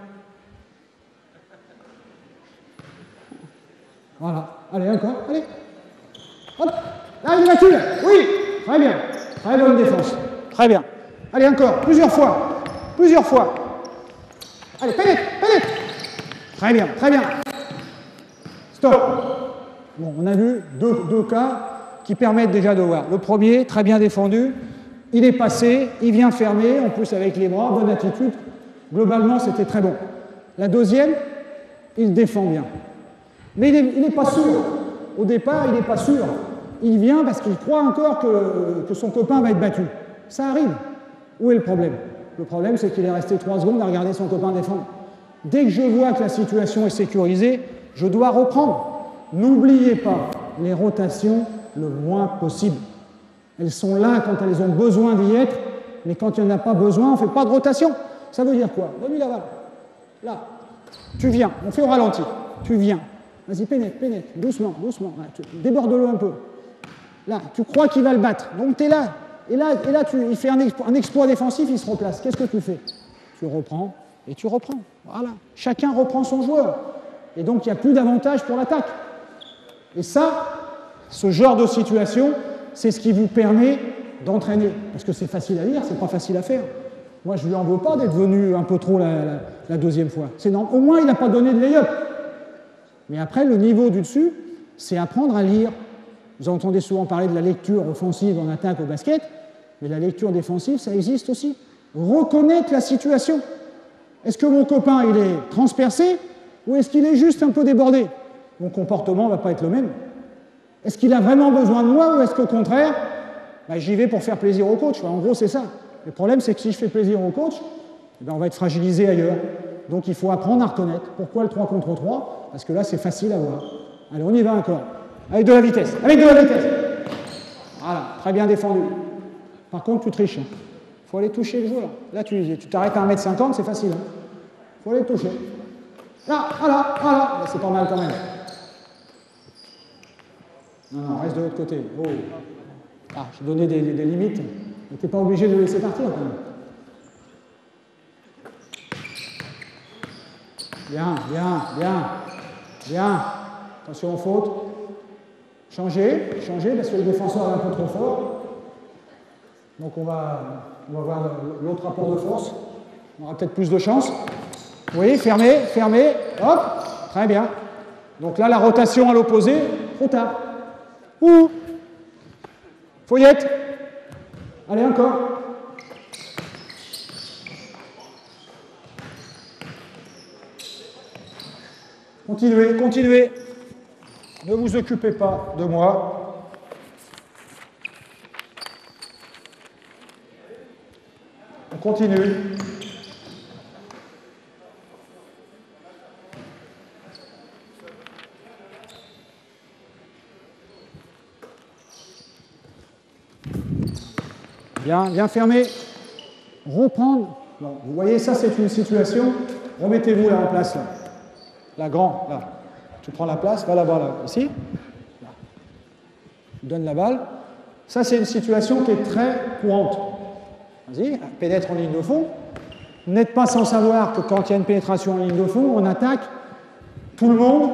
Voilà. Allez, encore. Allez. Hop. Là, il est battu. Oui. Très bien. Très bonne défense. Très bien. Allez, encore. Plusieurs fois. Plusieurs fois. Allez, pénètre. Pénètre. Très bien. Très bien. Stop. Bon, on a vu deux, deux cas qui permettent déjà de voir. Le premier, très bien défendu. Il est passé. Il vient fermer. En plus, avec les bras. Bonne attitude. Globalement, c'était très bon. La deuxième, il défend bien. Mais il n'est pas sûr. Au départ, il n'est pas sûr. Il vient parce qu'il croit encore que, que son copain va être battu. Ça arrive. Où est le problème? Le problème, c'est qu'il est resté trois secondes à regarder son copain défendre. Dès que je vois que la situation est sécurisée, je dois reprendre. N'oubliez pas les rotations le moins possible. Elles sont là quand elles ont besoin d'y être, mais quand il n'y en a pas besoin, on ne fait pas de rotation. Ça veut dire quoi? Donne-lui la balle. Là. Tu viens. On fait au ralenti. Tu viens. Vas-y, pénètre, pénètre. Doucement, doucement. Déborde-le un peu. Là, tu crois qu'il va le battre. Donc, tu es là. Et là, et là tu, il fait un exploit, un exploit défensif, il se replace. Qu'est-ce que tu fais? Tu reprends et tu reprends. Voilà. Chacun reprend son joueur. Et donc, il n'y a plus d'avantage pour l'attaque. Et ça, ce genre de situation, c'est ce qui vous permet d'entraîner. Parce que c'est facile à dire, c'est pas facile à faire. Moi, je ne lui en veux pas d'être venu un peu trop la, la, la deuxième fois. C'est normal. Au moins, il n'a pas donné de lay-up. Mais après, le niveau du dessus, c'est apprendre à lire. Vous entendez souvent parler de la lecture offensive en attaque au basket, mais la lecture défensive, ça existe aussi. Reconnaître la situation. Est-ce que mon copain, il est transpercé ou est-ce qu'il est juste un peu débordé? Mon comportement ne va pas être le même. Est-ce qu'il a vraiment besoin de moi ou est-ce qu'au contraire, bah, j'y vais pour faire plaisir au coach? Enfin, en gros, c'est ça. Le problème, c'est que si je fais plaisir au coach, eh bien, on va être fragilisé ailleurs. Donc il faut apprendre à reconnaître. Pourquoi le trois contre trois? Parce que là, c'est facile à voir. Allez, on y va encore. Avec de la vitesse. Avec de la vitesse. Voilà, très bien défendu. Par contre, tu triches. Il faut aller toucher le joueur. Là, tu t'arrêtes à un mètre cinquante, c'est facile. Il faut aller le toucher. Là, voilà, voilà. C'est pas mal quand même. Non, non, reste de l'autre côté. Oh. Ah, j'ai donné des, des, des limites. Mais tu n'es pas obligé de le laisser partir quand même. Bien, bien, bien, bien. Attention aux fautes. Changez, changez, parce que le défenseur est un peu trop fort. Donc on va, on va voir l'autre rapport de force. On aura peut-être plus de chance. Oui, fermez, fermez. Hop, très bien. Donc là, la rotation à l'opposé, trop tard. Ouh, faut y être. Allez, encore. Continuez, continuez. Ne vous occupez pas de moi. On continue. Bien, bien fermé. Reprendre. Bon, vous voyez, ça, c'est une situation. Remettez-vous là en place. Là. La grande, là. Tu prends la place, va là-bas, là, ici. Là. Donne la balle. Ça, c'est une situation qui est très courante. Vas-y, pénètre en ligne de fond. N'êtes pas sans savoir que quand il y a une pénétration en ligne de fond, on attaque. Tout le monde,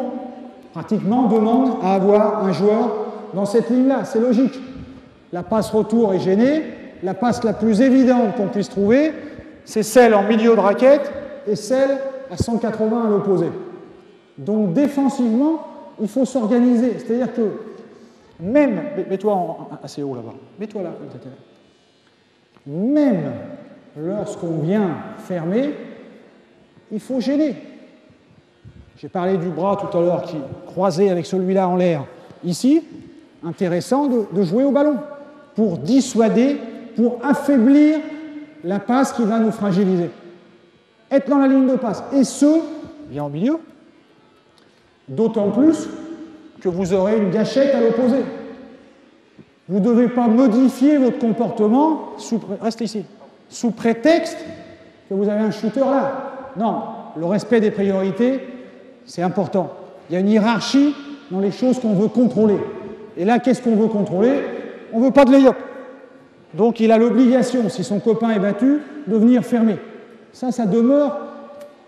pratiquement, demande à avoir un joueur dans cette ligne-là. C'est logique. La passe retour est gênée. La passe la plus évidente qu'on puisse trouver, c'est celle en milieu de raquette et celle à cent quatre-vingts à l'opposé. Donc défensivement, il faut s'organiser. C'est-à-dire que même... Mets-toi assez haut là-bas. Mets-toi là. Même lorsqu'on vient fermer, il faut gêner. J'ai parlé du bras tout à l'heure qui croisait avec celui-là en l'air. Ici, intéressant de, de jouer au ballon pour dissuader, pour affaiblir la passe qui va nous fragiliser. Être dans la ligne de passe. Et ce, bien au milieu. D'autant plus que vous aurez une gâchette à l'opposé. Vous ne devez pas modifier votre comportement, sous, reste ici, sous prétexte que vous avez un shooter là. Non, le respect des priorités, c'est important. Il y a une hiérarchie dans les choses qu'on veut contrôler. Et là, qu'est-ce qu'on veut contrôler? On ne veut pas de lay-up. Donc il a l'obligation, si son copain est battu, de venir fermer. Ça, ça demeure,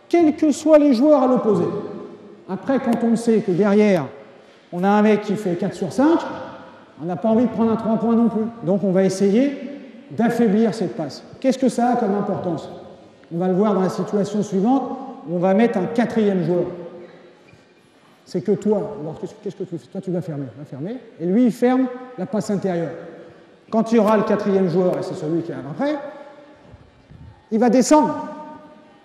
quels que soient les joueurs à l'opposé. Après, quand on sait que derrière, on a un mec qui fait quatre sur cinq, on n'a pas envie de prendre un trois points non plus. Donc, on va essayer d'affaiblir cette passe. Qu'est-ce que ça a comme importance? On va le voir dans la situation suivante. On va mettre un quatrième joueur. C'est que toi, alors qu'est-ce que tu fais? Toi, tu vas fermer, vas fermer. Et lui, il ferme la passe intérieure. Quand il y aura le quatrième joueur, et c'est celui qui est après, il va descendre.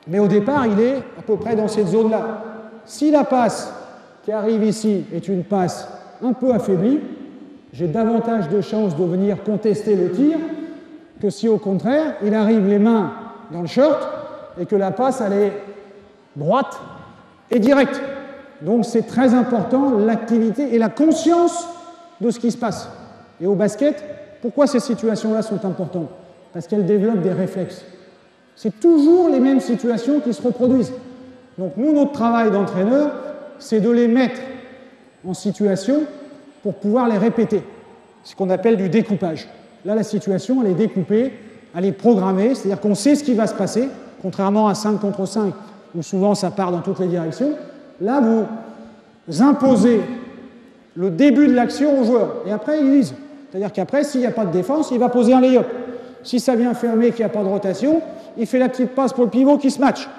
Mais au départ, il est à peu près dans cette zone-là. Si la passe qui arrive ici est une passe un peu affaiblie, j'ai davantage de chances de venir contester le tir que si au contraire, il arrive les mains dans le short et que la passe, elle est droite et directe. Donc c'est très important l'activité et la conscience de ce qui se passe. Et au basket, pourquoi ces situations-là sont importantes? Parce qu'elles développent des réflexes. C'est toujours les mêmes situations qui se reproduisent. Donc nous, notre travail d'entraîneur, c'est de les mettre en situation pour pouvoir les répéter. C'est ce qu'on appelle du découpage. Là, la situation, elle est découpée, elle est programmée, c'est-à-dire qu'on sait ce qui va se passer, contrairement à cinq contre cinq, où souvent ça part dans toutes les directions. Là, vous imposez le début de l'action au joueur, et après, il lise. C'est-à-dire qu'après, s'il n'y a pas de défense, il va poser un lay-up. Si ça vient fermer, qu'il n'y a pas de rotation, il fait la petite passe pour le pivot qui se match.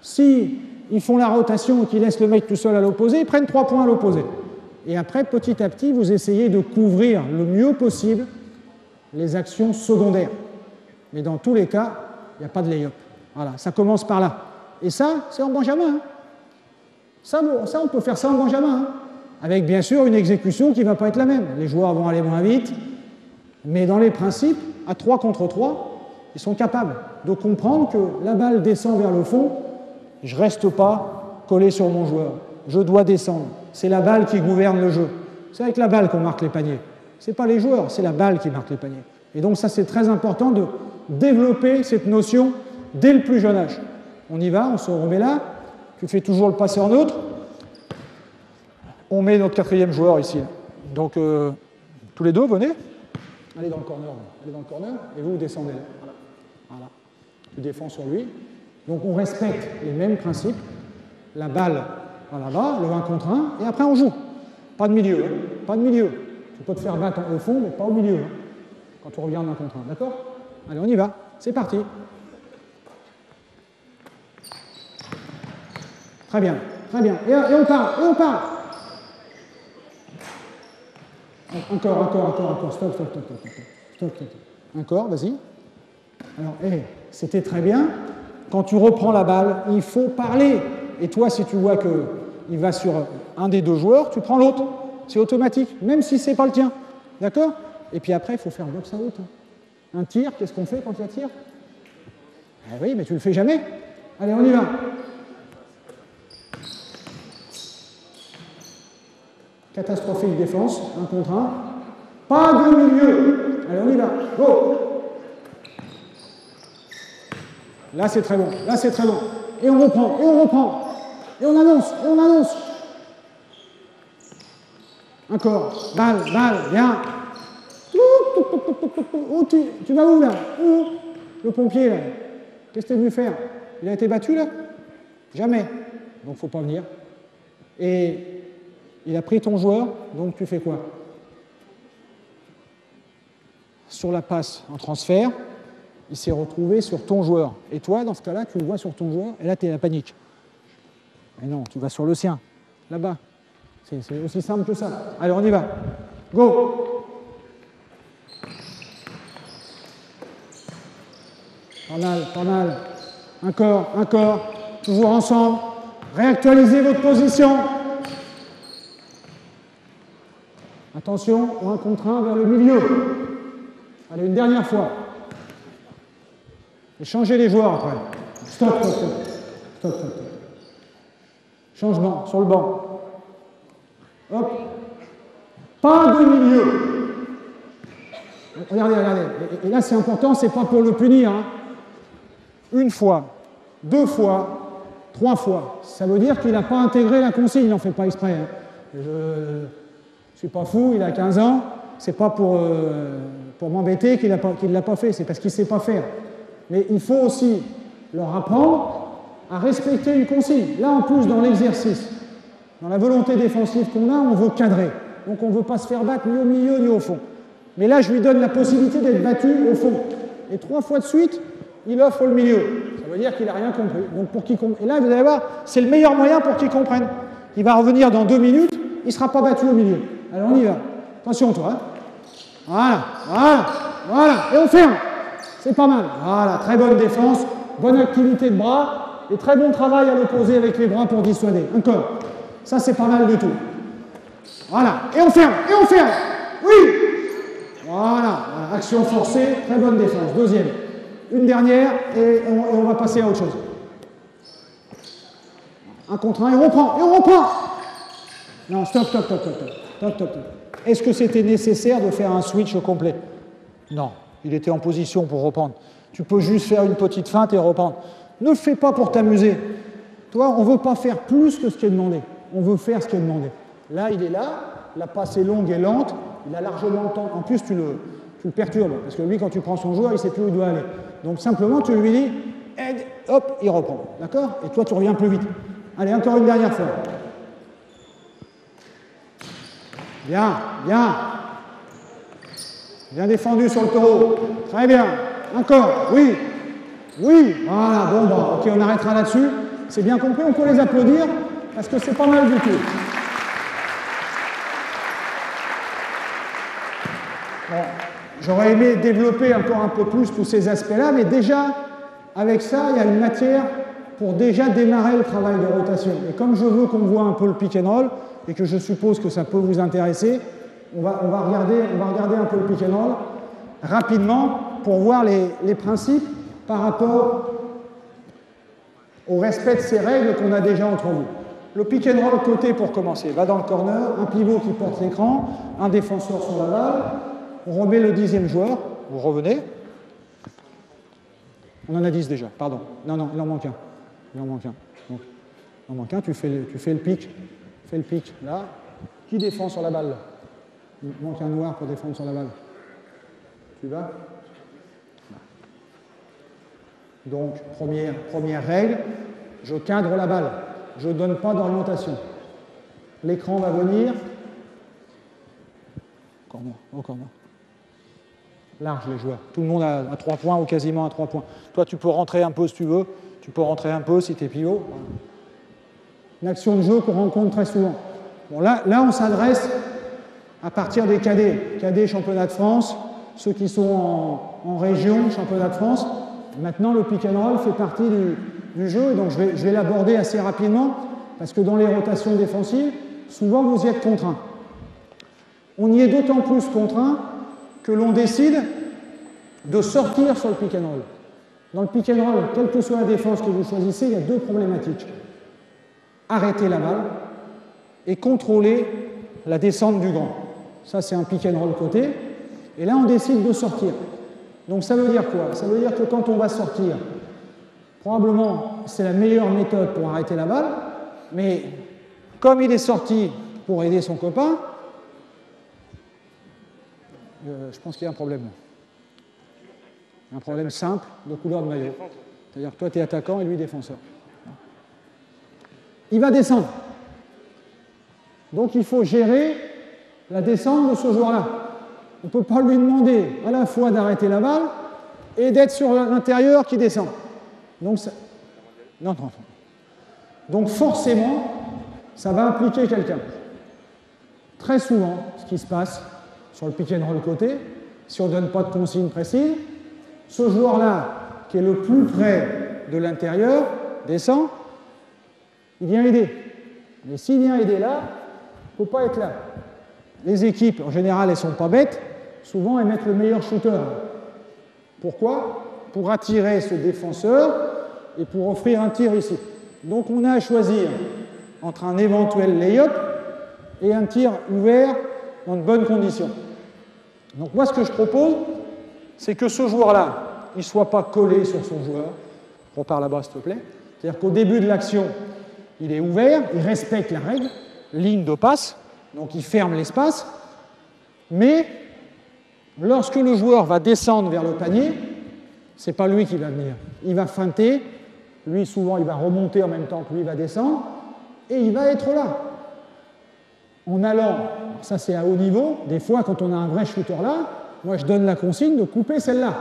Si ils font la rotation et qu'ils laissent le mec tout seul à l'opposé, ils prennent trois points à l'opposé. Et après, petit à petit, vous essayez de couvrir le mieux possible les actions secondaires. Mais dans tous les cas, il n'y a pas de lay-up. Voilà, ça commence par là. Et ça, c'est en Benjamin. Hein. Ça, ça, on peut faire ça en Benjamin. Hein. Avec, bien sûr, une exécution qui ne va pas être la même. Les joueurs vont aller moins vite. Mais dans les principes, à trois contre trois, Ils sont capables de comprendre que la balle descend vers le fond, je ne reste pas collé sur mon joueur, je dois descendre. C'est la balle qui gouverne le jeu. C'est avec la balle qu'on marque les paniers. Ce n'est pas les joueurs, c'est la balle qui marque les paniers. Et donc ça, c'est très important de développer cette notion dès le plus jeune âge. On y va, on se remet là, tu fais toujours le passeur neutre, on met notre quatrième joueur ici. Donc euh, tous les deux, venez. Allez dans le corner, allez dans le corner, et vous, vous descendez là. Voilà. Voilà. Tu défends sur lui. Donc on respecte les mêmes principes. La balle va là-bas, le un contre un, et après on joue. Pas de milieu, hein. Pas de milieu. Tu peux te faire battre au fond, mais pas au milieu. Hein. Quand on revient en un contre un, d'accord? Allez, on y va, c'est parti. Très bien, très bien. Et, et on part, et on part. Encore, encore, encore, encore, stop, stop, stop, stop, stop, stop, stop. Encore, vas-y. Alors, hey, c'était très bien. Quand tu reprends la balle, il faut parler. Et toi, si tu vois qu'il va sur un des deux joueurs, tu prends l'autre. C'est automatique, même si c'est pas le tien. D'accord? Et puis après, il faut faire un box out. Un tir, qu'est-ce qu'on fait quand il y a tir? Ah oui, mais tu le fais jamais. Allez, on y va. Catastrophique défense, un contre un. Pas de milieu. Allez, on y va. Go. Là, c'est très bon. Là, c'est très bon. Et on reprend, et on reprend. Et on annonce, et on annonce. Encore. Balle, balle, viens. Oh, tu, tu vas où, là? Oh, le pompier, là. Qu'est-ce que t'es venu faire? Il a été battu, là? Jamais. Donc, faut pas venir. Et... il a pris ton joueur, donc tu fais quoi? Sur la passe en transfert, il s'est retrouvé sur ton joueur. Et toi, dans ce cas-là, tu le vois sur ton joueur, et là, tu es à la panique. Mais non, tu vas sur le sien, là-bas. C'est aussi simple que ça. Allez, on y va. Go! Pas mal, pas mal. Un corps, un corps. Toujours ensemble. Réactualisez votre position. Attention, un contre un vers le milieu. Allez, une dernière fois. Et changez les joueurs après. Stop, stop, stop. Stop, stop. Changement, sur le banc. Hop. Pas de milieu. Regardez, regardez. Et là, c'est important, c'est pas pour le punir. Hein. Une fois, deux fois, trois fois. Ça veut dire qu'il n'a pas intégré la consigne, il n'en fait pas exprès. Hein. Je... Je suis pas fou, il a quinze ans, c'est pas pour, euh, pour m'embêter qu'il ne l'a pas fait, c'est parce qu'il ne sait pas faire. Mais il faut aussi leur apprendre à respecter une consigne. Là, en plus, dans l'exercice, dans la volonté défensive qu'on a, on veut cadrer. Donc on ne veut pas se faire battre ni au milieu ni au fond. Mais là, je lui donne la possibilité d'être battu au fond. Et trois fois de suite, il offre le milieu. Ça veut dire qu'il n'a rien compris. Donc pour qu'il comprenne. Et là, vous allez voir, c'est le meilleur moyen pour qu'il comprenne. Il va revenir dans deux minutes, il ne sera pas battu au milieu. Allez, on y va. Attention, toi. Hein. Voilà, voilà, voilà. Et on ferme. C'est pas mal. Voilà, très bonne défense, bonne activité de bras et très bon travail à l'opposé avec les bras pour dissuader. Encore. Ça, c'est pas mal du tout. Voilà. Et on ferme. Et on ferme. Oui. Voilà. Voilà. Action forcée. Très bonne défense. Deuxième. Une dernière et on, et on va passer à autre chose. Un contre un et on reprend. Et on reprend. Non, stop, stop, stop, stop, stop. Top, top, top. Est-ce que c'était nécessaire de faire un switch au complet? Non, il était en position pour reprendre. Tu peux juste faire une petite feinte et reprendre. Ne le fais pas pour t'amuser. Toi, on ne veut pas faire plus que ce qui est demandé. On veut faire ce qui est demandé. Là, il est là, la passe est longue et lente, il a largement le temps. En plus, tu le, tu le perturbes, parce que lui, quand tu prends son joueur, il ne sait plus où il doit aller. Donc simplement, tu lui dis, aide, hop, il reprend. D'accord? Et toi, tu reviens plus vite. Allez, encore une dernière fois. Bien, bien. Bien défendu sur le taureau. Très bien. Encore. Oui. Oui. Voilà. Bon, bon. Ok, on arrêtera là-dessus. C'est bien compris. On peut les applaudir parce que c'est pas mal du tout. Bon. J'aurais aimé développer encore un peu plus tous ces aspects-là, mais déjà, avec ça, il y a une matière pour déjà démarrer le travail de rotation. Et comme je veux qu'on voit un peu le pick and roll, et que je suppose que ça peut vous intéresser, on va, on va, regarder, on va regarder un peu le pick and roll rapidement pour voir les, les principes par rapport au respect de ces règles qu'on a déjà entre vous. Le pick and roll côté pour commencer, va dans le corner, un pivot qui porte l'écran, un défenseur sur la balle, on remet le dixième joueur, vous revenez. On en a dix déjà, pardon. Non, non, il en manque un. Il en manque un. Donc, il en manque un, tu fais le, tu fais le pic. Fais le pic, là. Qui défend sur la balle? Il manque un noir pour défendre sur la balle. Tu vas? Donc, première, première règle, je cadre la balle. Je ne donne pas d'orientation. L'écran va venir. Encore moins, encore moins. Large les joueurs. Tout le monde a, a trois points ou quasiment à trois points. Toi, tu peux rentrer un peu si tu veux. Tu peux rentrer un peu si tu es pivot. Une action de jeu qu'on rencontre très souvent. Bon, là, là on s'adresse à partir des cadets. Cadets, championnat de France. Ceux qui sont en, en région, championnat de France. Maintenant, le pick and roll fait partie du, du jeu. Et donc, je vais, je vais l'aborder assez rapidement. Parce que dans les rotations défensives, souvent, vous y êtes contraint. On y est d'autant plus contraint que l'on décide de sortir sur le pick and roll. Dans le pick and roll, quelle que soit la défense que vous choisissez, il y a deux problématiques. Arrêter la balle et contrôler la descente du grand. Ça, c'est un pick and roll côté. Et là, on décide de sortir. Donc, ça veut dire quoi? Ça veut dire que quand on va sortir, probablement, c'est la meilleure méthode pour arrêter la balle, mais comme il est sorti pour aider son copain, Euh, je pense qu'il y a un problème. Un problème simple de couleur de maillot. C'est-à-dire que toi, tu es attaquant et lui, défenseur. Il va descendre. Donc, il faut gérer la descente de ce joueur-là. On ne peut pas lui demander à la fois d'arrêter la balle et d'être sur l'intérieur qui descend. Donc, ça... non, non. Donc, forcément, ça va impliquer quelqu'un. Très souvent, ce qui se passe sur le pick and roll côté, si on ne donne pas de consigne précise, ce joueur-là, qui est le plus près de l'intérieur, descend, il vient aider. Mais s'il vient aider là, il ne peut pas être là. Les équipes, en général, elles ne sont pas bêtes, souvent elles mettent le meilleur shooter. Pourquoi? Pour attirer ce défenseur et pour offrir un tir ici. Donc on a à choisir entre un éventuel lay-up et un tir ouvert dans de bonnes conditions. Donc moi, ce que je propose, c'est que ce joueur-là, il ne soit pas collé sur son joueur. Repars là-bas, s'il te plaît. C'est-à-dire qu'au début de l'action, il est ouvert, il respecte la règle, ligne de passe, donc il ferme l'espace. Mais lorsque le joueur va descendre vers le panier, c'est pas lui qui va venir. Il va feinter, lui souvent il va remonter en même temps que lui, il va descendre, et il va être là. En allant, ça c'est à haut niveau, des fois quand on a un vrai shooter là, moi je donne la consigne de couper celle-là.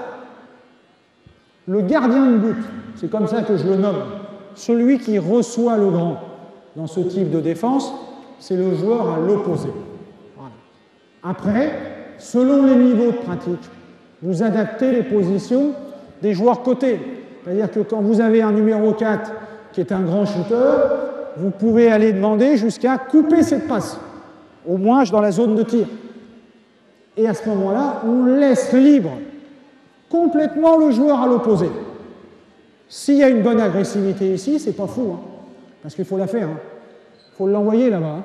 Le gardien de but, c'est comme ça que je le nomme, celui qui reçoit le grand dans ce type de défense, c'est le joueur à l'opposé. Voilà. Après, selon les niveaux de pratique, vous adaptez les positions des joueurs côté. C'est-à-dire que quand vous avez un numéro quatre qui est un grand shooter, vous pouvez aller demander jusqu'à couper cette passe. Au moins dans la zone de tir. Et à ce moment-là, on laisse libre complètement le joueur à l'opposé. S'il y a une bonne agressivité ici, c'est pas fou, hein, parce qu'il faut la faire. Hein. Faut l'envoyer là-bas. Hein.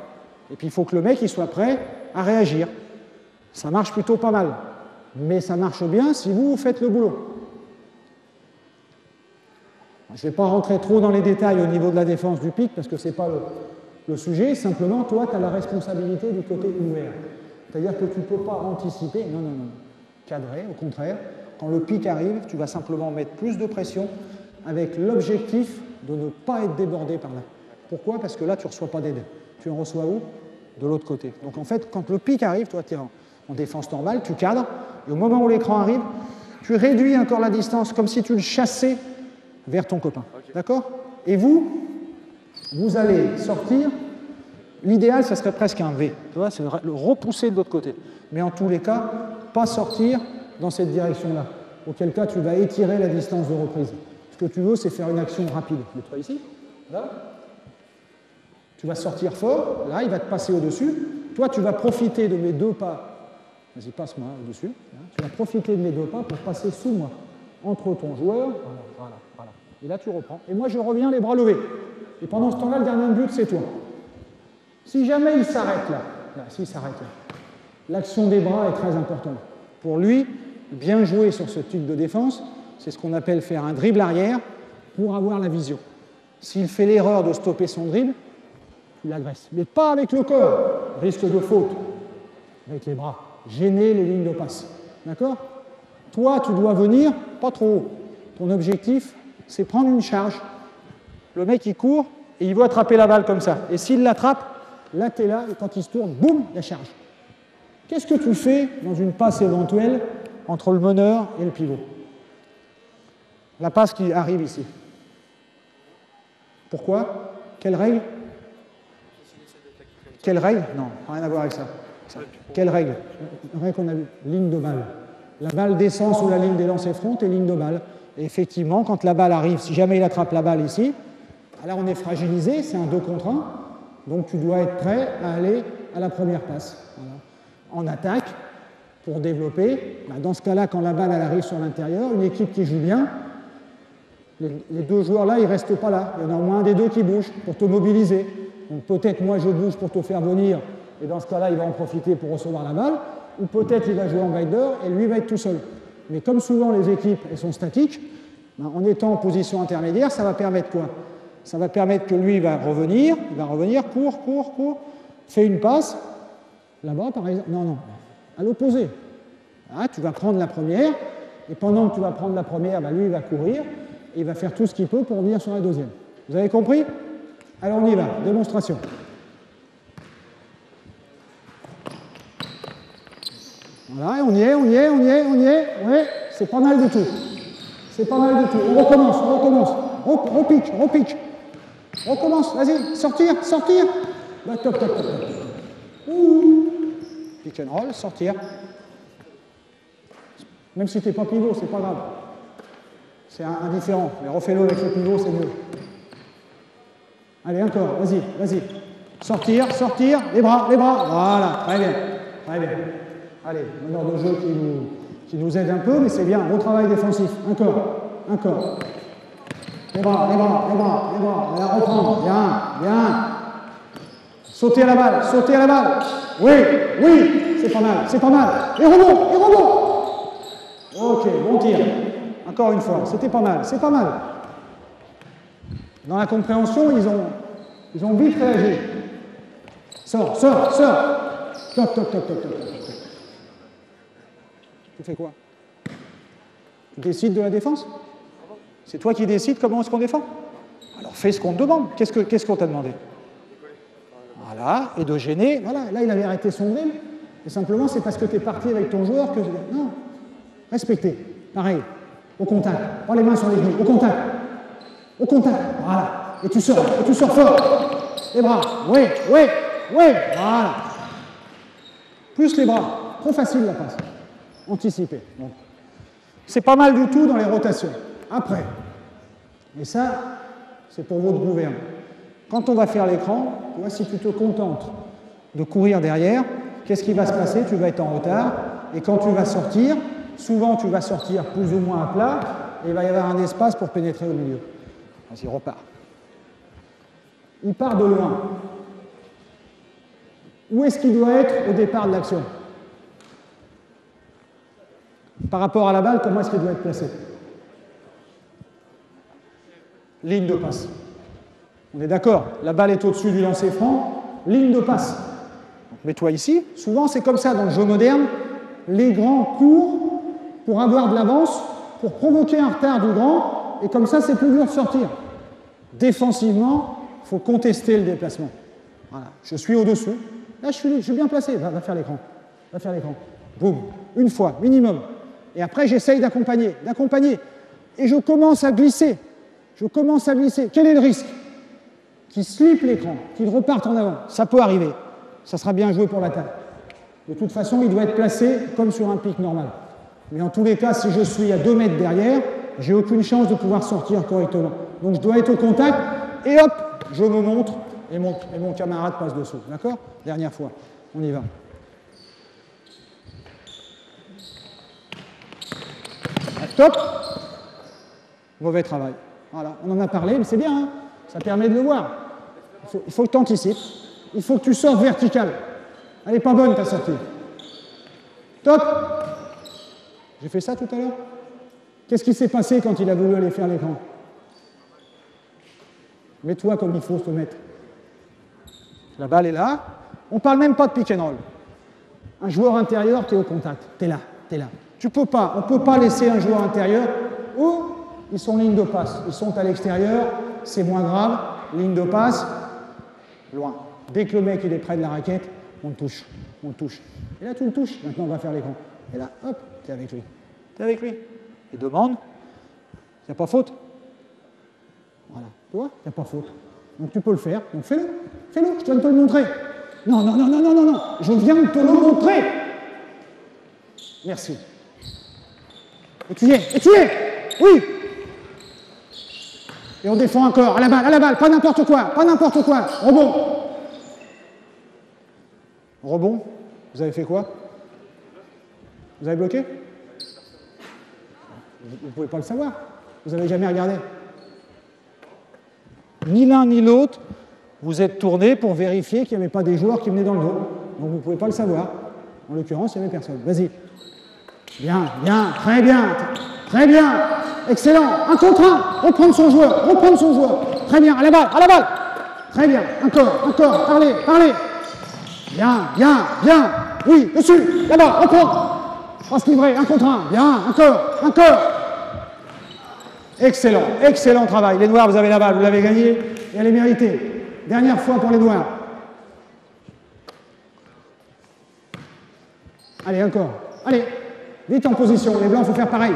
Et puis il faut que le mec il soit prêt à réagir. Ça marche plutôt pas mal. Mais ça marche bien si vous, vous faites le boulot. Je ne vais pas rentrer trop dans les détails au niveau de la défense du pic, parce que ce n'est pas le... Le sujet, simplement, toi, tu as la responsabilité du côté ouvert. C'est-à-dire que tu ne peux pas anticiper, non, non, non, cadrer, au contraire. Quand le pic arrive, tu vas simplement mettre plus de pression avec l'objectif de ne pas être débordé par là. Pourquoi? Parce que là, tu ne reçois pas d'aide. Tu en reçois où? De l'autre côté. Donc, en fait, quand le pic arrive, toi, tu es en, en défense normale, tu cadres, et au moment où l'écran arrive, tu réduis encore la distance, comme si tu le chassais vers ton copain. Okay. D'accord? Et vous? Vous allez sortir, l'idéal, ça serait presque un V, tu vois, c'est le repousser de l'autre côté. Mais en tous les cas, pas sortir dans cette direction-là, auquel cas tu vas étirer la distance de reprise. Ce que tu veux, c'est faire une action rapide. Mets-toi ici, là. Tu vas sortir fort, là, il va te passer au-dessus. Toi, tu vas profiter de mes deux pas Vas-y, passe moi au-dessus. Tu vas profiter de mes deux pas pour passer sous moi, entre ton joueur. Voilà, voilà, voilà. Et là, tu reprends. Et moi, je reviens les bras levés. Et pendant ce temps-là, le dernier but, c'est toi. Si jamais il s'arrête là, là, s'il s'arrête là, l'action des bras est très importante. Pour lui, bien jouer sur ce type de défense, c'est ce qu'on appelle faire un dribble arrière pour avoir la vision. S'il fait l'erreur de stopper son dribble, tu l'agresses. Mais pas avec le corps, risque de faute, avec les bras. Gêner les lignes de passe. D'accord ? Toi, tu dois venir pas trop haut. Ton objectif, c'est prendre une charge. Le mec, il court et il veut attraper la balle comme ça. Et s'il l'attrape, là, tu es là, et quand il se tourne, boum, la charge. Qu'est-ce que tu fais dans une passe éventuelle entre le meneur et le pivot ? La passe qui arrive ici. Pourquoi ? Quelle règle ? Quelle règle ? Non, rien à voir avec ça. Ça. Quelle règle? Règle qu'on a vu, ligne de balle. La balle descend sous la ligne des lancers front et ligne de balle. Et effectivement, quand la balle arrive, si jamais il attrape la balle ici, là on est fragilisé, c'est un deux contre un. Donc tu dois être prêt à aller à la première passe. Voilà. En attaque, pour développer, bah dans ce cas-là, quand la balle elle arrive sur l'intérieur, une équipe qui joue bien, les, les deux joueurs-là, ils ne restent pas là. Il y en a au moins un des deux qui bouge pour te mobiliser. Donc peut-être moi je bouge pour te faire venir. Et dans ce cas-là, il va en profiter pour recevoir la balle, ou peut-être il va jouer en glider et lui va être tout seul. Mais comme souvent les équipes elles sont statiques, ben, en étant en position intermédiaire, ça va permettre quoi? Ça va permettre que lui va revenir, il va revenir, court, court, court, fait une passe, là-bas par exemple, non, non, à l'opposé. Ah, tu vas prendre la première, et pendant que tu vas prendre la première, ben, lui il va courir, et il va faire tout ce qu'il peut pour revenir sur la deuxième. Vous avez compris? Alors on y va, démonstration. Voilà, on y est, on y est, on y est, on y est, ouais, c'est pas mal du tout. C'est pas mal du tout. On recommence, on recommence. Repique, repique. Recommence, vas-y, sortir, sortir. Bah, top, top, top, top. Ouh. Pick and roll, sortir. Même si t'es pas pivot, c'est pas grave. C'est indifférent, mais refais-le avec le pivot, c'est mieux. Allez, encore, vas-y, vas-y. Sortir, sortir, les bras, les bras. Voilà, très bien, très bien. Allez, meneur de jeu qui nous, qui nous aide un peu, mais c'est bien, beau travail défensif. Un corps, un corps. Les bras, les bras, les bras, les bras. Allez, reprendre, bien, bien. Sauter à la balle, sauter à la balle. Oui, oui, c'est pas mal, c'est pas mal. Et rebond, et rebond. Ok, bon tir. Encore une fois, c'était pas mal, c'est pas mal. Dans la compréhension, ils ont, ils ont vite réagi. Sors, sors, sors. Toc, toc, toc, toc, toc. Tu fais quoi? Tu décides de la défense? C'est toi qui décides comment est-ce qu'on défend? Alors fais ce qu'on te demande. Qu'est-ce qu'on qu'est-ce qu'on t'a demandé? Voilà, et de gêner. Voilà, là il avait arrêté son dribble. Et simplement c'est parce que tu es parti avec ton joueur que... Non, respecter. Pareil, au contact. Prends les mains sur les genoux, au contact. Au contact, voilà. Et tu sors, et tu sors fort. Les bras, oui, oui, oui, voilà. Plus les bras, trop facile la passe. Anticiper. C'est pas mal du tout dans les rotations. Après, et ça, c'est pour votre gouverne. Quand on va faire l'écran, tu vois, si tu te contentes de courir derrière, qu'est-ce qui va se passer? Tu vas être en retard. Et quand tu vas sortir, souvent tu vas sortir plus ou moins à plat, et il va y avoir un espace pour pénétrer au milieu. Vas-y, repars. Il part de loin. Où est-ce qu'il doit être au départ de l'action? Par rapport à la balle, comment est-ce qu'il doit être placé? Ligne de passe. On est d'accord, la balle est au-dessus du lancer franc, ligne de passe. Mets-toi ici. Souvent, c'est comme ça dans le jeu moderne. Les grands courent pour avoir de l'avance, pour provoquer un retard du grand, et comme ça, c'est plus dur de sortir. Défensivement, il faut contester le déplacement. Voilà, je suis au-dessus. Là, je suis, je suis bien placé. Va, va faire l'écran. Va faire l'écran. Boum. Une fois, minimum. Et après, j'essaye d'accompagner, d'accompagner. Et je commence à glisser. Je commence à glisser. Quel est le risque? Qu'il slippe l'écran, qu'il reparte en avant. Ça peut arriver. Ça sera bien joué pour l'attaque. De toute façon, il doit être placé comme sur un pic normal. Mais en tous les cas, si je suis à deux mètres derrière, j'ai aucune chance de pouvoir sortir correctement. Donc, je dois être au contact. Et hop, je me montre. Et mon, et mon camarade passe dessous. D'accord? Dernière fois. On y va. Top. Mauvais travail. Voilà, on en a parlé, mais c'est bien, hein, ça permet de le voir. Il faut, il faut que tu anticipes. Il faut que tu sortes vertical. Elle n'est pas bonne ta sortie. Top. J'ai fait ça tout à l'heure. Qu'est-ce qui s'est passé quand il a voulu aller faire l'écran? Mets-toi comme il faut se mettre. La balle est là. On ne parle même pas de pick and roll. Un joueur intérieur, tu es au contact. Tu es là, tu es là. Tu peux pas, on ne peut pas laisser un joueur intérieur où ils sont en ligne de passe. Ils sont à l'extérieur, c'est moins grave. Ligne de passe, loin. Dès que le mec il est près de la raquette, on le touche, on le touche. Et là, tu le touches. Maintenant, on va faire l'écran. Et là, hop, tu es avec lui. Tu es avec lui. Il demande, il n'y a pas faute. Voilà, tu vois, il n'y a pas faute. Donc tu peux le faire, donc fais-le, fais-le, je viens de te le montrer. Non, non, non, non, non, non, non, je viens de te le montrer. Merci. Et tu y es, et tu y es, oui. Et on défend encore, à la balle, à la balle, pas n'importe quoi, pas n'importe quoi, rebond. Rebond, vous avez fait quoi? Vous avez bloqué? Vous ne pouvez pas le savoir, vous n'avez jamais regardé. Ni l'un ni l'autre, vous êtes tournés pour vérifier qu'il n'y avait pas des joueurs qui venaient dans le dos. Donc vous ne pouvez pas le savoir. En l'occurrence, il n'y avait personne. Vas-y. Bien, bien, très bien, très bien. Excellent. Un contre un. Reprendre son joueur, reprendre son joueur. Très bien, à la balle, à la balle. Très bien, encore, encore, parlez, parlez. Bien, bien, bien. Oui, dessus, là-bas, reprendre. On se livrer, un contre un. Bien, encore, encore. Excellent, excellent travail. Les Noirs, vous avez la balle, vous l'avez gagnée et elle est méritée. Dernière fois pour les Noirs. Allez, encore. Allez, vite en position. Les Blancs, il faut faire pareil.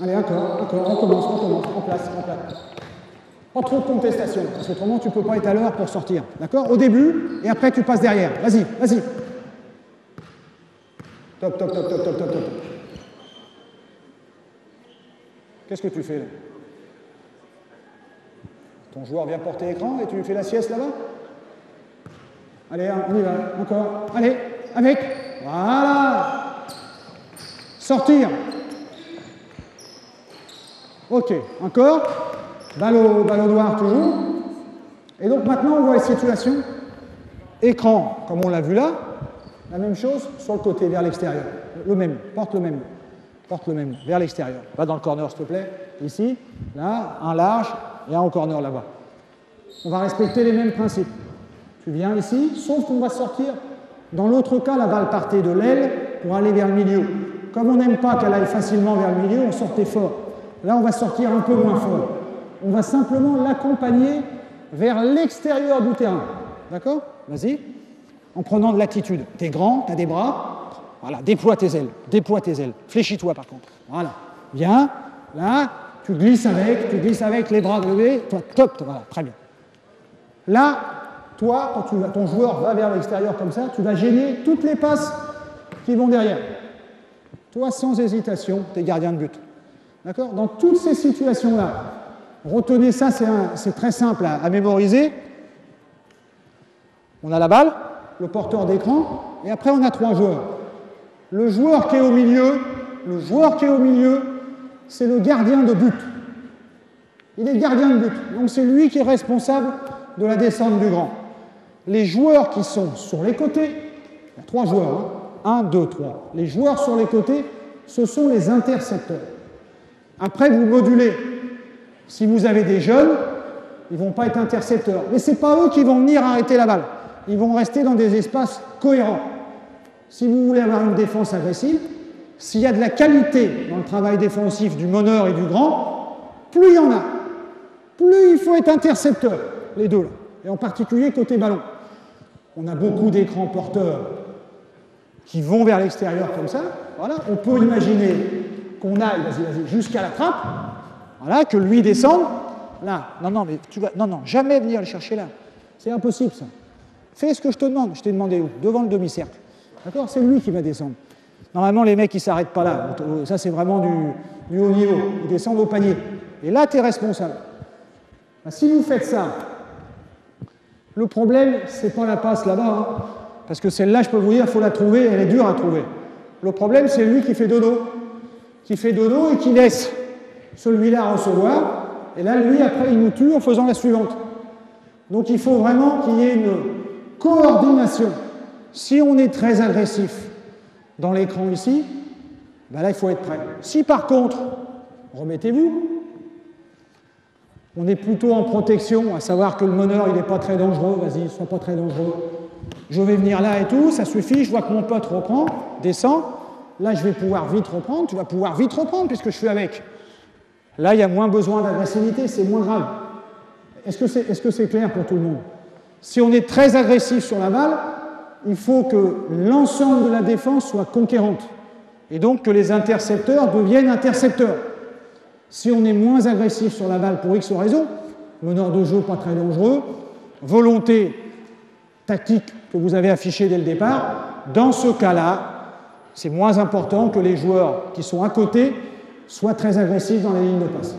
Allez, encore, encore. On commence, on commence. En place, en place. Pas trop de contestation, parce qu'autrement, tu ne peux pas être à l'heure pour sortir. D'accord? Au début, et après, tu passes derrière. Vas-y, vas-y. Top, top, top, top, top, top, top. Qu'est-ce que tu fais là? Ton joueur vient porter l'écran et tu lui fais la sieste là-bas? Allez, on y va, encore. Allez, avec. Voilà. Sortir. Ok, encore. Balle au, balle au noir toujours. Et donc maintenant, on voit la situation. Écran, comme on l'a vu là. La même chose sur le côté, vers l'extérieur. Le même, porte le même. Porte le même, vers l'extérieur. Va dans le corner, s'il te plaît. Ici, là, un large et un au corner, là-bas. On va respecter les mêmes principes. Tu viens ici, sauf qu'on va sortir. Dans l'autre cas, la balle partait de l'aile pour aller vers le milieu. Comme on n'aime pas qu'elle aille facilement vers le milieu, on sortait fort. Là, on va sortir un peu moins fort. On va simplement l'accompagner vers l'extérieur du terrain. D'accord? Vas-y. En prenant de l'attitude. T'es grand, t'as des bras, voilà, déploie tes ailes, déploie tes ailes, fléchis-toi par contre, voilà, bien, là, tu glisses avec, tu glisses avec les bras levés, toi, top, voilà, très bien. Là, toi, quand tu, ton joueur va vers l'extérieur comme ça, tu vas gêner toutes les passes qui vont derrière. Toi, sans hésitation, t'es gardien de but. D'accord? Dans toutes ces situations-là, retenez ça, c'est très simple à, à mémoriser. On a la balle, le porteur d'écran, et après on a trois joueurs. Le joueur qui est au milieu, le joueur qui est au milieu, c'est le gardien de but. Il est gardien de but, donc c'est lui qui est responsable de la descente du grand. Les joueurs qui sont sur les côtés, il y a trois joueurs, hein, un, deux, trois. Les joueurs sur les côtés, ce sont les intercepteurs. Après vous modulez. Si vous avez des jeunes, ils ne vont pas être intercepteurs, mais ce n'est pas eux qui vont venir arrêter la balle. Ils vont rester dans des espaces cohérents. Si vous voulez avoir une défense agressive, s'il y a de la qualité dans le travail défensif du meneur et du grand, plus il y en a, plus il faut être intercepteur, les deux là, et en particulier côté ballon. On a beaucoup d'écrans porteurs qui vont vers l'extérieur comme ça. Voilà. On peut imaginer qu'on aille vas-y, vas-y, jusqu'à la trappe, voilà, que lui descende. Là, non, non, mais tu vas, non, non, jamais venir le chercher là. C'est impossible ça. Fais ce que je te demande. Je t'ai demandé où? Devant le demi-cercle. D'accord? C'est lui qui va descendre. Normalement, les mecs, ils ne s'arrêtent pas là. Ça, c'est vraiment du, du haut niveau. Ils descendent au panier. Et là, tu es responsable. Ben, si vous faites ça, Le problème, c'est pas la passe là-bas, hein, parce que celle-là, je peux vous dire, il faut la trouver, elle est dure à trouver. Le problème, c'est lui qui fait dodo, qui fait dodo et qui laisse celui-là recevoir, et là, lui, après, il nous tue en faisant la suivante. Donc, il faut vraiment qu'il y ait une coordination. Si on est très agressif dans l'écran ici, ben là, il faut être prêt. Si, par contre, remettez-vous, on est plutôt en protection, à savoir que le meneur, il n'est pas très dangereux, vas-y, sois pas très dangereux. Je vais venir là et tout, ça suffit, je vois que mon pote reprend, descend, là je vais pouvoir vite reprendre, tu vas pouvoir vite reprendre puisque je suis avec. Là, il y a moins besoin d'agressivité, c'est moins grave. Est-ce que c'est, est-ce que c'est clair pour tout le monde? Si on est très agressif sur la balle, il faut que l'ensemble de la défense soit conquérante et donc que les intercepteurs deviennent intercepteurs. Si on est moins agressif sur la balle pour X raison, meneur de jeu pas très dangereux, volonté tactique que vous avez affichée dès le départ, dans ce cas-là, c'est moins important que les joueurs qui sont à côté soient très agressifs dans les lignes de passe.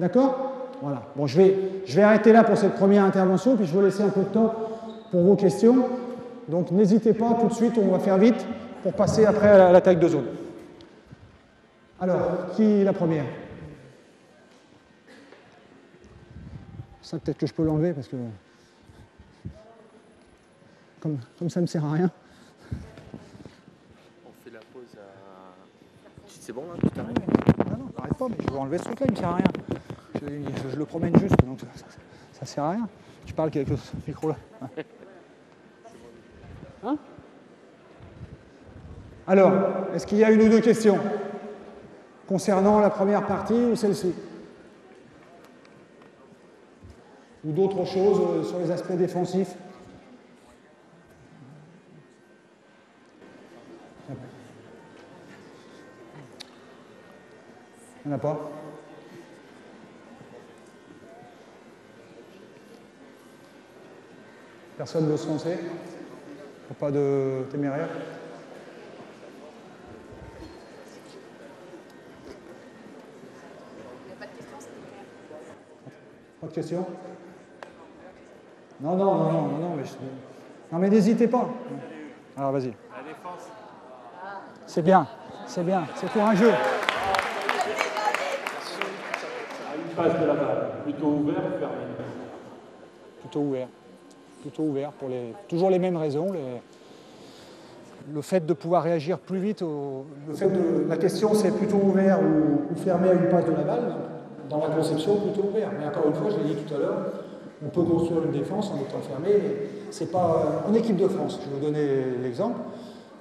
D'accord? Voilà. Bon, je vais, je vais arrêter là pour cette première intervention, puis je vais laisser un peu de temps pour vos questions. Donc n'hésitez pas, tout de suite, on va faire vite pour passer après à l'attaque de zone. Alors, qui est la première? Ça, peut-être que je peux l'enlever parce que... Comme, comme ça ne sert à rien. On fait la pause à... C'est bon là, tout à l'heure? Non, non, j'arrête pas, mais je vais enlever ce truc-là, il ne sert à rien. Je, je, je le promène juste, donc ça ne sert à rien. Je parle qu'avec ce micro-là. Ouais. Hein? Alors, est-ce qu'il y a une ou deux questions concernant la première partie ou celle-ci? Ou d'autres choses euh, sur les aspects défensifs? Il n'y en a pas. Personne ne veut se lancer? Pas de téméraire? Il n'y a pas de questions, c'est... Pas de questions? Non, non, non, non, non, non, mais je... non, mais n'hésitez pas. Alors vas-y. La défense. C'est bien, c'est bien, c'est courageux. De la balle, plutôt ouvert, fermé. Plutôt ouvert, plutôt ouvert pour les, toujours les mêmes raisons. Les, le fait de pouvoir réagir plus vite, au, le fait de, la question c'est plutôt ouvert ou, ou fermé à une passe de la balle. Dans la conception, plutôt ouvert. Mais encore une fois, je l'ai dit tout à l'heure, on peut construire une défense en étant fermé. C'est pas en équipe de France. Je vais vous donner l'exemple.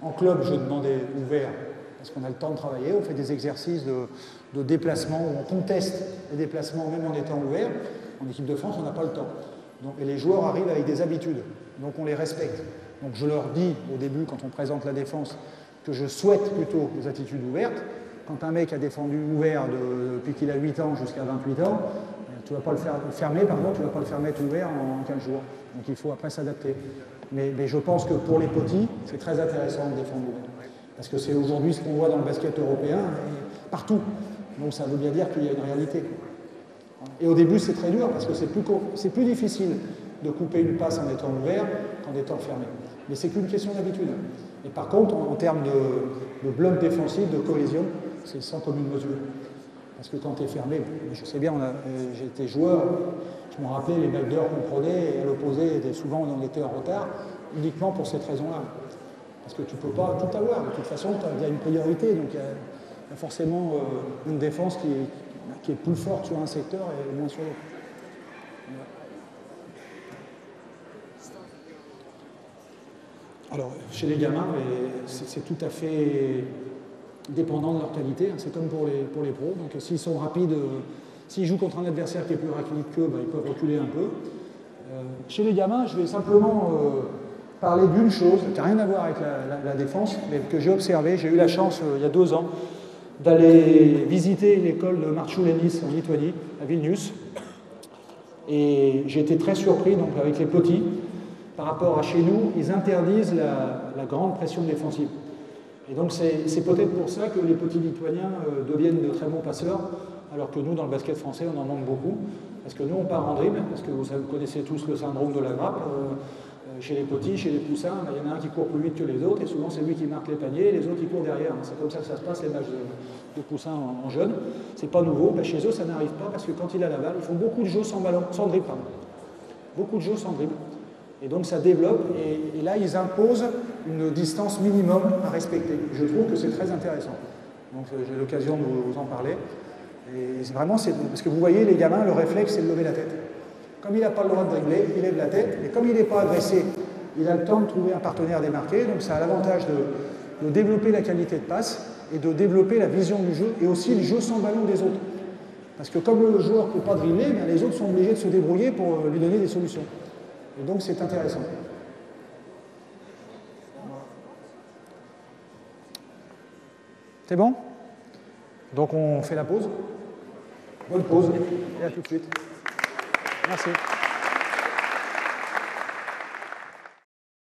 En club, je demandais ouvert. Parce qu'on a le temps de travailler, on fait des exercices de, de déplacement, où on conteste les déplacements même en étant ouvert. En équipe de France, on n'a pas le temps. Donc, et les joueurs arrivent avec des habitudes, donc on les respecte. Donc je leur dis au début, quand on présente la défense, que je souhaite plutôt des attitudes ouvertes. Quand un mec a défendu ouvert de, depuis qu'il a huit ans jusqu'à vingt-huit ans, tu ne vas pas le faire, fermer, pardon, tu vas pas le fermer tout ouvert en, en quinze jours. Donc il faut après s'adapter. Mais, mais je pense que pour les petits, c'est très intéressant de défendre ouvert. Parce que c'est aujourd'hui ce qu'on voit dans le basket européen, partout. Donc ça veut bien dire qu'il y a une réalité. Et au début, c'est très dur, parce que c'est plus, c'est plus difficile de couper une passe en étant ouvert qu'en étant fermé. Mais c'est qu'une question d'habitude. Et par contre, en, en termes de, de bloc défensif, de cohésion, c'est sans commune mesure. Parce que quand tu es fermé, je sais bien, j'ai été joueur, je me rappelais les backdoors qu'on prenait, et à l'opposé, souvent on était en retard, uniquement pour cette raison-là. Parce que tu ne peux pas tout avoir. De toute façon, il y a une priorité. Donc, il y, y a forcément euh, une défense qui est, qui est plus forte sur un secteur et moins sur l'autre. Alors, chez les gamins, c'est tout à fait dépendant de leur qualité. Hein. C'est comme pour les, pour les pros. Donc, s'ils sont rapides, euh, s'ils jouent contre un adversaire qui est plus rapide qu'eux, bah, ils peuvent reculer un peu. Euh, chez les gamins, je vais simplement... Euh, parler d'une chose qui n'a rien à voir avec la, la, la défense, mais que j'ai observé. J'ai eu la chance, euh, il y a deux ans, d'aller visiter l'école de Marchulenis en Lituanie, à Vilnius. Et j'ai été très surpris, donc, avec les petits, par rapport à chez nous, ils interdisent la, la grande pression défensive. Et donc c'est peut-être pour ça que les petits Lituaniens euh, deviennent de très bons passeurs, alors que nous, dans le basket français, on en manque beaucoup. Parce que nous, on part en dribble, parce que vous connaissez tous le syndrome de la grappe. Euh, chez les petits, chez les poussins, il y en a un qui court plus vite que les autres, et souvent c'est lui qui marque les paniers, et les autres qui courent derrière. C'est comme ça que ça se passe, les matchs de, de poussins en, en jeunes. C'est pas nouveau, ben, chez eux, ça n'arrive pas, parce que quand il a la balle, ils font beaucoup de jeux sans, ballon, sans dribble. Pardon. Beaucoup de jeux sans dribble. Et donc ça développe, et, et là, ils imposent une distance minimum à respecter. Je trouve que c'est très intéressant. Donc j'ai l'occasion de vous, vous en parler. Et vraiment, parce que vous voyez, les gamins, le réflexe, c'est de lever la tête. Comme il n'a pas le droit de dribbler, il lève la tête. Et comme il n'est pas agressé, il a le temps de trouver un partenaire démarqué. Donc ça a l'avantage de, de développer la qualité de passe et de développer la vision du jeu et aussi le jeu sans ballon des autres. Parce que comme le joueur ne peut pas dribbler, ben, les autres sont obligés de se débrouiller pour lui donner des solutions. Et donc c'est intéressant. C'est bon? Donc on fait la pause. Bonne pause et à tout de suite. Merci.